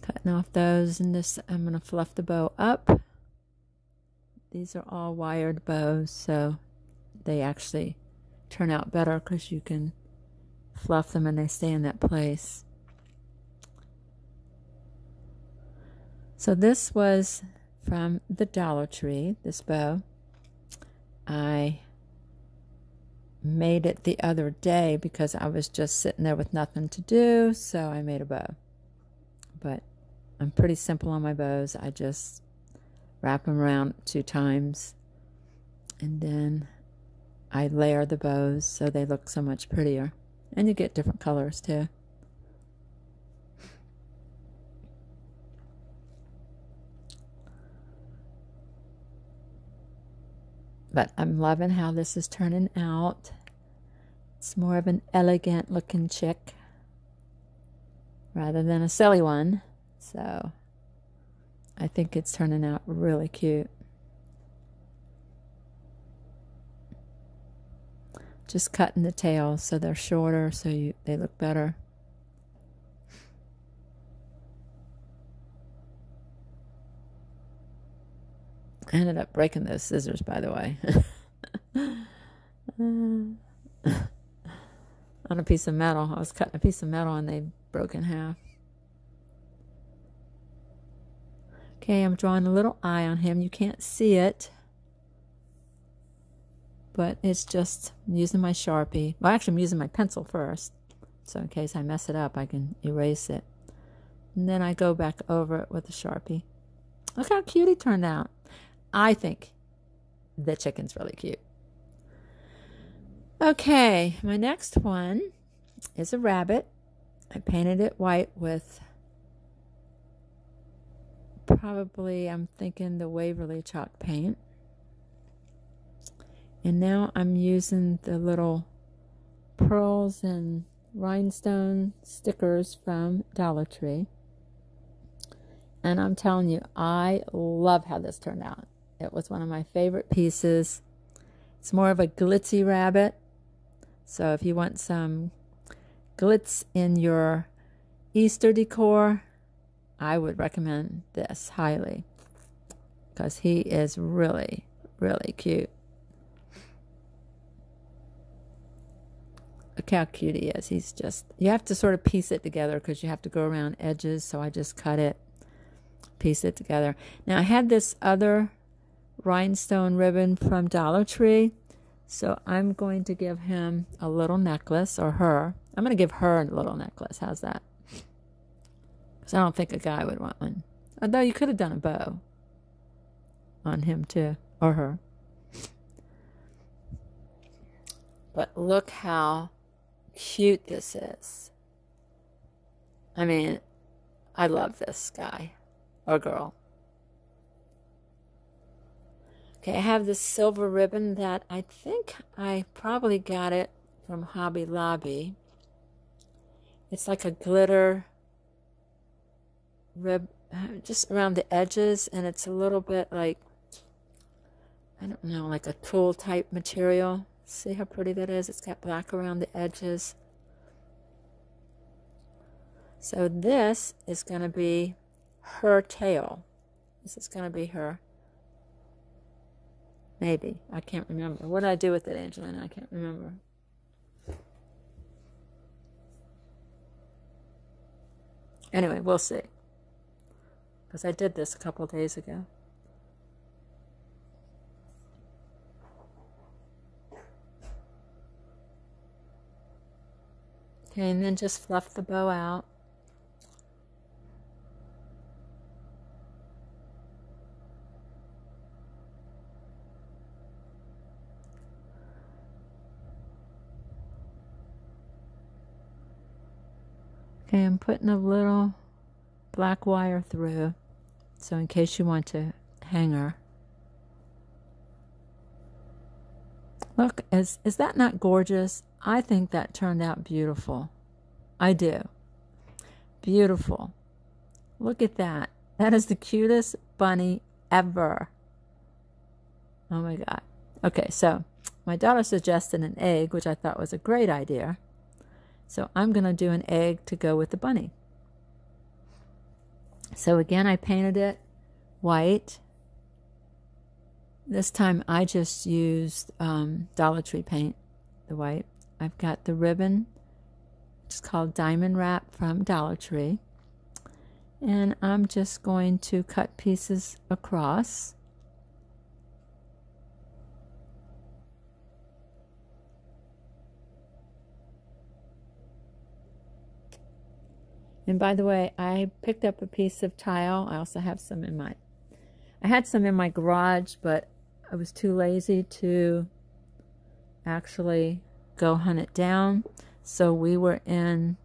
Cutting off those, and this, I'm going to fluff the bow up. These are all wired bows, so they actually turn out better because you can fluff them and they stay in that place. So this was from the Dollar Tree, this bow. I made it the other day because I was just sitting there with nothing to do, so I made a bow. But I'm pretty simple on my bows. I just wrap them around 2 times, and then I layer the bows so they look so much prettier, and you get different colors too. But I'm loving how this is turning out. It's more of an elegant looking chick rather than a silly one. So I think it's turning out really cute. Just cutting the tails so they're shorter, so they look better. I ended up breaking those scissors, by the way, on a piece of metal. I was cutting a piece of metal and they broke in half. Okay, I'm drawing a little eye on him. You can't see it, but it's just using my Sharpie. Well, actually, I'm using my pencil first, so in case I mess it up, I can erase it. And then I go back over it with a Sharpie. Look how cute he turned out. I think the chicken's really cute. Okay, my next one is a rabbit. I painted it white with probably, I'm thinking, the Waverly chalk paint. And now I'm using the little pearls and rhinestone stickers from Dollar Tree. And I'm telling you, I love how this turned out. It was one of my favorite pieces. It's more of a glitzy rabbit. So if you want some glitz in your Easter decor, I would recommend this highly, because he is really, really cute. Look how cute he is. He's just, you have to sort of piece it together because you have to go around edges. So I just cut it, piece it together. Now I had this other rhinestone ribbon from Dollar Tree. So I'm going to give him a little necklace, or her. I'm going to give her a little necklace. How's that? Because I don't think a guy would want one. Although you could have done a bow on him too, or her. But look how cute this is. I mean, I love this guy or girl. Okay, I have this silver ribbon that I think I probably got it from Hobby Lobby. It's like a glitter rib, just around the edges, and it's a little bit like, I don't know, like a tulle type material. See how pretty that is? It's got black around the edges. So this is going to be her tail. This is going to be her. Maybe. I can't remember. What did I do with it, Angelina? I can't remember. Anyway, we'll see. Because I did this a couple days ago. Okay, and then just fluff the bow out. Okay, I'm putting a little black wire through, so in case you want to hang her. Look, is that not gorgeous? I think that turned out beautiful. I do. Beautiful. Look at that. That is the cutest bunny ever. Oh my God. Okay, so my daughter suggested an egg, which I thought was a great idea. So I'm going to do an egg to go with the bunny. So again, I painted it white. This time I just used Dollar Tree paint, the white. I've got the ribbon, it's called Diamond Wrap from Dollar Tree. And I'm just going to cut pieces across. And by the way, I picked up a piece of tile. I also have some in my, I had some in my garage, but I was too lazy to actually go hunt it down. So we were in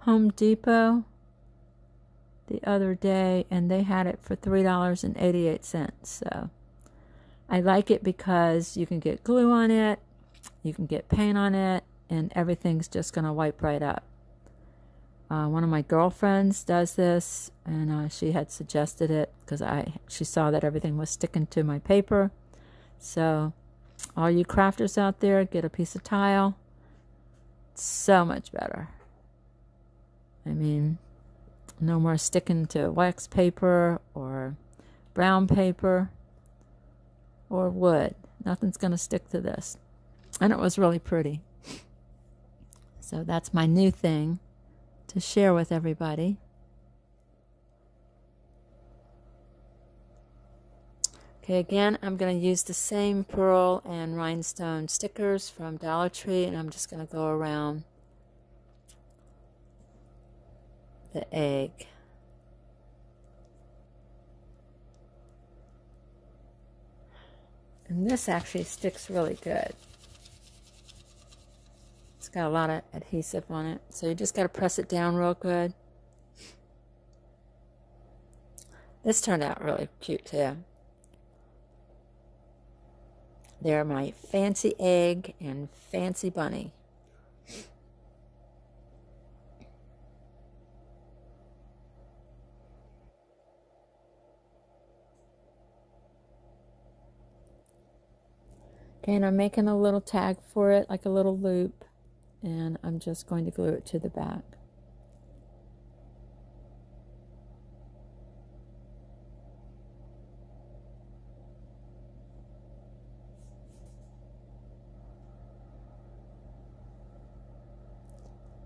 Home Depot the other day, and they had it for $3.88. So I like it because you can get glue on it, you can get paint on it, and everything's just going to wipe right up. One of my girlfriends does this, and she had suggested it because she saw that everything was sticking to my paper. So all you crafters out there, get a piece of tile. It's so much better. I mean, no more sticking to wax paper or brown paper or wood. Nothing's going to stick to this. And it was really pretty. So that's my new thing to share with everybody. Okay, again, I'm going to use the same pearl and rhinestone stickers from Dollar Tree, and I'm just going to go around the egg. And this actually sticks really good. got a lot of adhesive on it, so you just got to press it down real good. This turned out really cute too. They're my fancy egg and fancy bunny. And I'm making a little tag for it, like a little loop, and I'm just going to glue it to the back.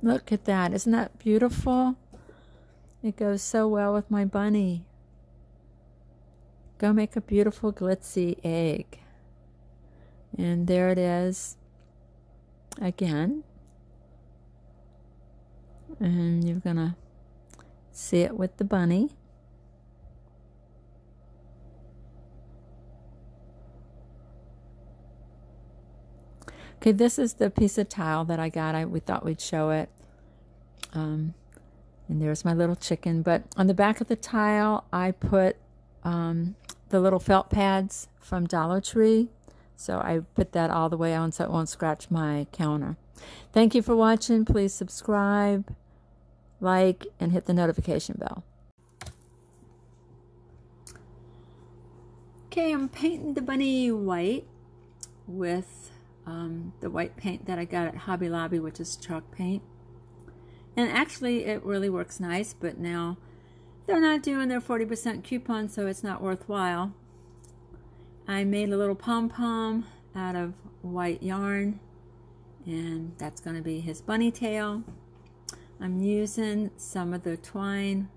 Look at that, isn't that beautiful? It goes so well with my bunny. Go make a beautiful glitzy egg. And there it is again, and you're gonna see it with the bunny. Okay, this is the piece of tile that I got. We thought we'd show it, and there's my little chicken. But on the back of the tile I put the little felt pads from Dollar Tree. So I put that all the way on so it won't scratch my counter. Thank you for watching. Please subscribe, like, and hit the notification bell. Okay, I'm painting the bunny white with the white paint that I got at Hobby Lobby, which is chalk paint. And actually, it really works nice, but now they're not doing their 40% coupon, so it's not worthwhile. I made a little pom-pom out of white yarn, and that's going to be his bunny tail. I'm using some of the twine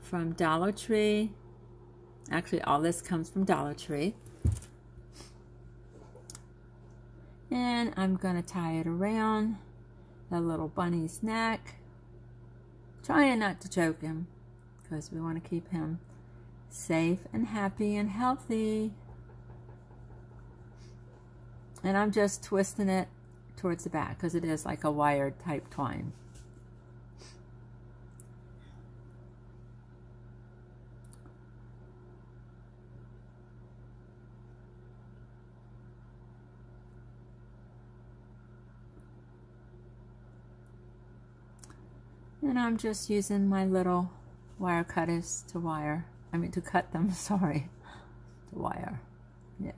from Dollar Tree. Actually, all this comes from Dollar Tree. And I'm going to tie it around the little bunny's neck. Trying not to choke him, because we want to keep him safe and happy and healthy. And I'm just twisting it towards the back because it is like a wired type twine. And I'm just using my little wire cutters to wire. I mean to cut them, sorry. To wire. Yeah.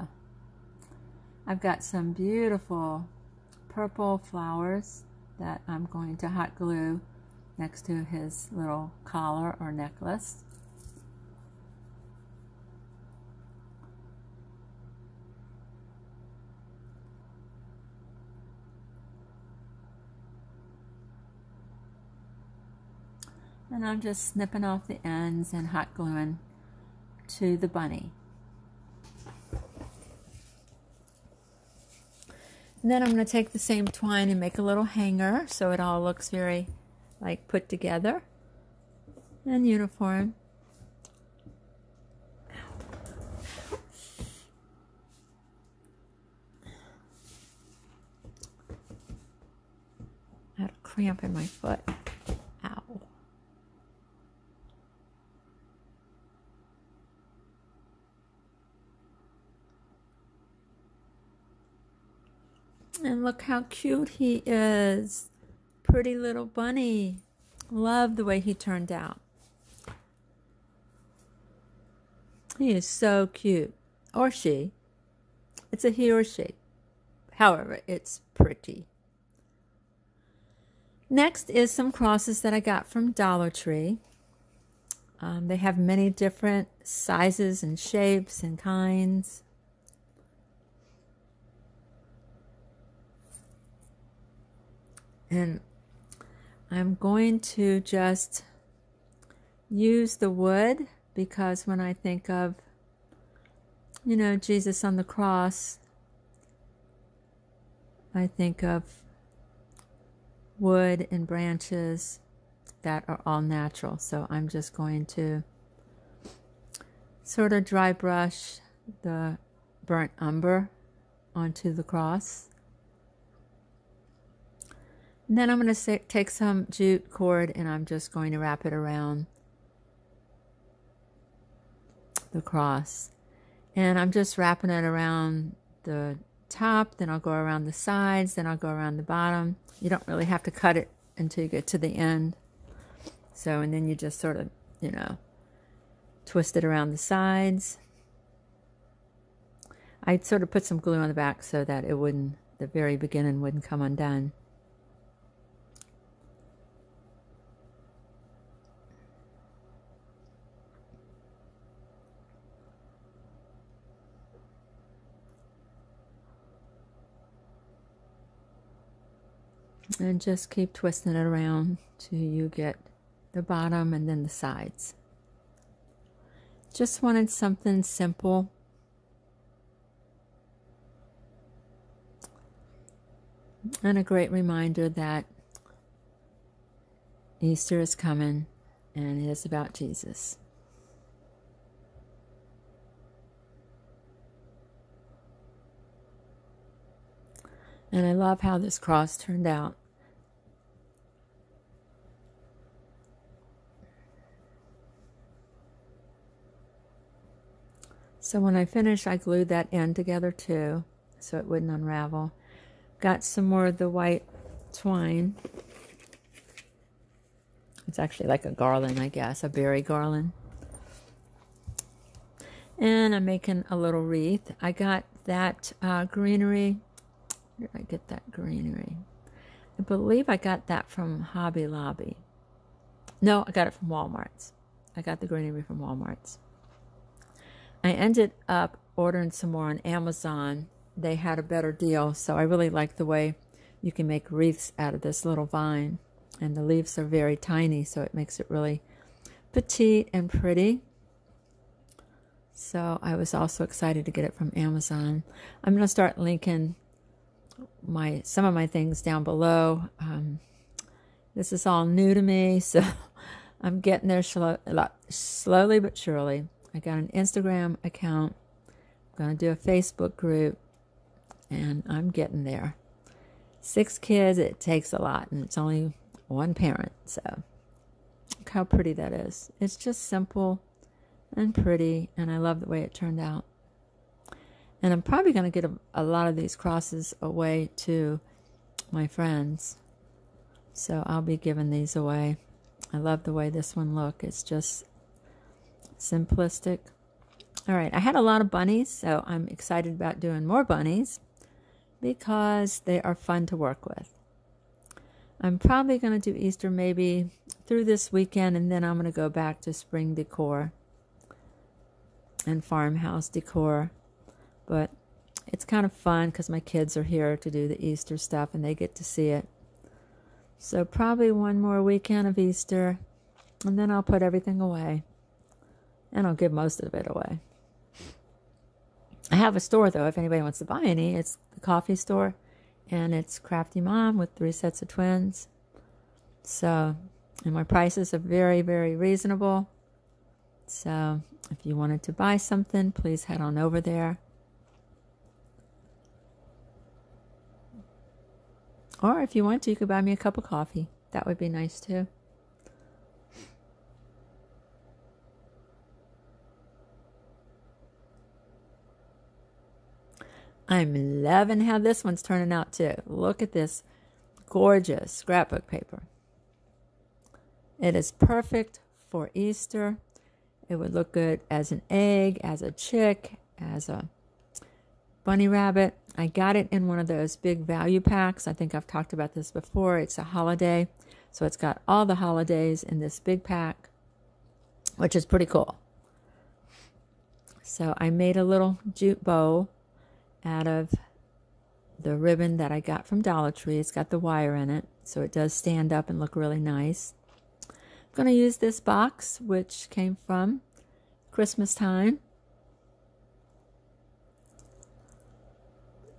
I've got some beautiful purple flowers that I'm going to hot glue next to his little collar or necklace. And I'm just snipping off the ends and hot gluing to the bunny. And then I'm going to take the same twine and make a little hanger so it all looks very like put together and uniform. I had a cramp in my foot. Ow. And look how cute he is. Pretty little bunny. Love the way he turned out. He is so cute. Or she. It's a he or she. However, it's pretty. Next is some crosses that I got from Dollar Tree. They have many different sizes and shapes and kinds. And I'm going to just use the wood because when I think of, you know, Jesus on the cross, I think of wood and branches that are all natural. So I'm just going to sort of dry brush the burnt umber onto the cross. And then I'm going to take some jute cord and I'm just going to wrap it around the cross. And I'm just wrapping it around the top, then I'll go around the sides, then I'll go around the bottom. You don't really have to cut it until you get to the end. So, and then you just sort of, you know, twist it around the sides. I'd sort of put some glue on the back so that it wouldn't, the very beginning wouldn't come undone. And just keep twisting it around till you get the bottom and then the sides. Just wanted something simple. And a great reminder that Easter is coming and it is about Jesus. And I love how this cross turned out. So when I finished, I glued that end together too, so it wouldn't unravel. Got some more of the white twine. It's actually like a garland, I guess, a berry garland. And I'm making a little wreath. I got that greenery. Where did I get that greenery? I believe I got that from Hobby Lobby. No, I got it from Walmart's. I got the greenery from Walmart's. I ended up ordering some more on Amazon. They had a better deal, so I really like the way you can make wreaths out of this little vine. And the leaves are very tiny, so it makes it really petite and pretty. So I was also excited to get it from Amazon. I'm going to start linking some of my things down below. This is all new to me, so I'm getting there slowly but surely. I got an Instagram account. I'm going to do a Facebook group, and I'm getting there. 6 kids, it takes a lot, and it's only one parent, so look how pretty that is. It's just simple and pretty, and I love the way it turned out. And I'm probably going to get a lot of these crosses away to my friends. So I'll be giving these away. I love the way this one looks. It's just simplistic. All right, I had a lot of bunnies, so I'm excited about doing more bunnies because they are fun to work with. I'm probably going to do Easter maybe through this weekend, and then I'm going to go back to spring decor and farmhouse decor. But it's kind of fun because my kids are here to do the Easter stuff and they get to see it. So probably one more weekend of Easter, and then I'll put everything away. And I'll give most of it away. I have a store though, if anybody wants to buy any. It's the coffee store, and it's Crafty Mom with 3 Sets of Twins. So, and my prices are very, very reasonable. So if you wanted to buy something, please head on over there. Or if you want to, you could buy me a cup of coffee. That would be nice too. I'm loving how this one's turning out too. Look at this gorgeous scrapbook paper. It is perfect for Easter. It would look good as an egg, as a chick, as a bunny rabbit. I got it in one of those big value packs. I think I've talked about this before. It's a holiday. So it's got all the holidays in this big pack, which is pretty cool. So I made a little jute bow out of the ribbon that I got from Dollar Tree. It's got the wire in it, so it does stand up and look really nice. I'm going to use this box, which came from Christmas time.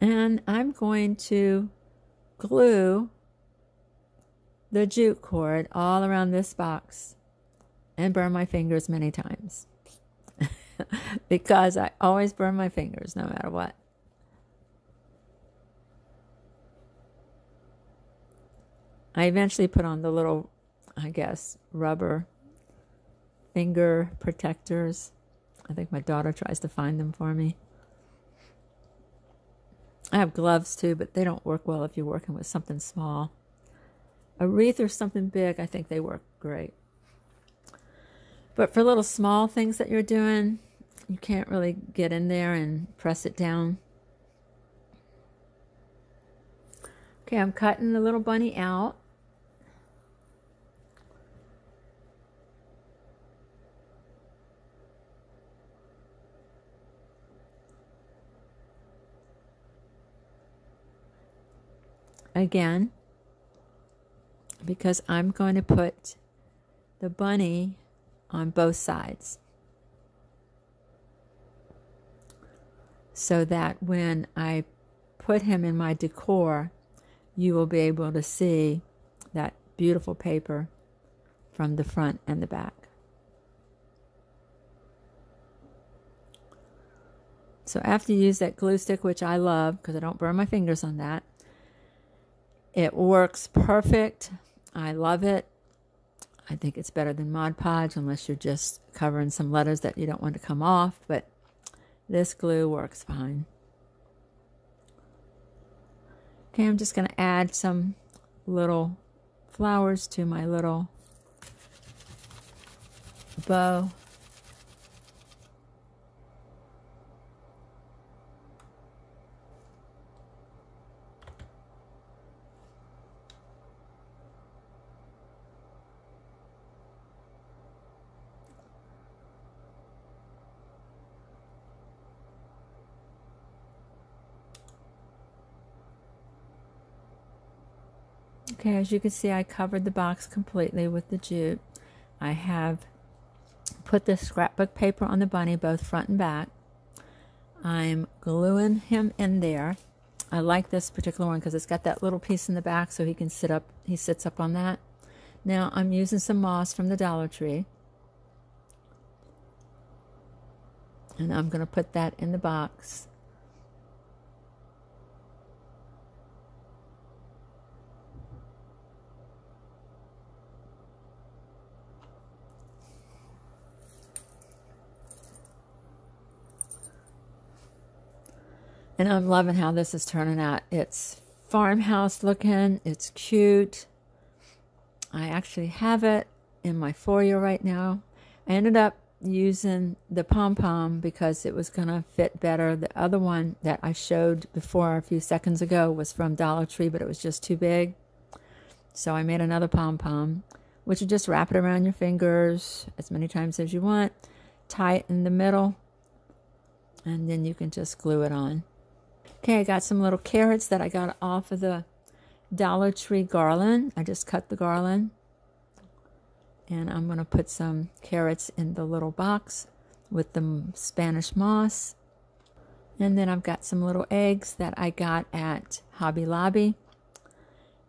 And I'm going to glue the jute cord all around this box and burn my fingers many times because I always burn my fingers no matter what. I eventually put on the little, I guess, rubber finger protectors. I think my daughter tries to find them for me. I have gloves too, but they don't work well if you're working with something small. A wreath or something big, I think they work great. But for little small things that you're doing, you can't really get in there and press it down. Okay, I'm cutting the little bunny out. Again, because I'm going to put the bunny on both sides so that when I put him in my decor, you will be able to see that beautiful paper from the front and the back. So after you use that glue stick, which I love because I don't burn my fingers on that, it works perfect. I love it. I think it's better than Mod Podge unless you're just covering some letters that you don't want to come off, but this glue works fine. Okay, I'm just going to add some little flowers to my little bow. Okay, as you can see, I covered the box completely with the jute. I have put the scrapbook paper on the bunny, both front and back. I'm gluing him in there. I like this particular one because it's got that little piece in the back so he can sit up. He sits up on that. Now I'm using some moss from the Dollar Tree. And I'm going to put that in the box. And I'm loving how this is turning out. It's farmhouse looking. It's cute. I actually have it in my foyer right now. I ended up using the pom-pom because it was going to fit better. The other one that I showed before a few seconds ago was from Dollar Tree, but it was just too big. So I made another pom-pom, which you just wrap it around your fingers as many times as you want. Tie it in the middle, and then you can just glue it on. Okay, I got some little carrots that I got off of the Dollar Tree garland. I just cut the garland. And I'm going to put some carrots in the little box with the Spanish moss. And then I've got some little eggs that I got at Hobby Lobby.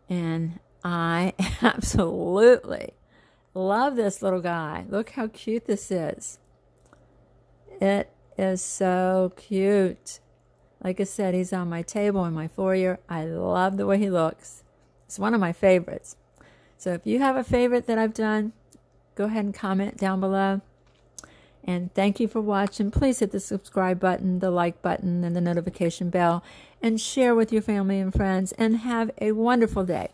And I absolutely love this little guy. Look how cute this is. It is so cute. Like I said, he's on my table in my foyer. I love the way he looks. It's one of my favorites. So if you have a favorite that I've done, go ahead and comment down below. And thank you for watching. Please hit the subscribe button, the like button, and the notification bell. And share with your family and friends. And have a wonderful day.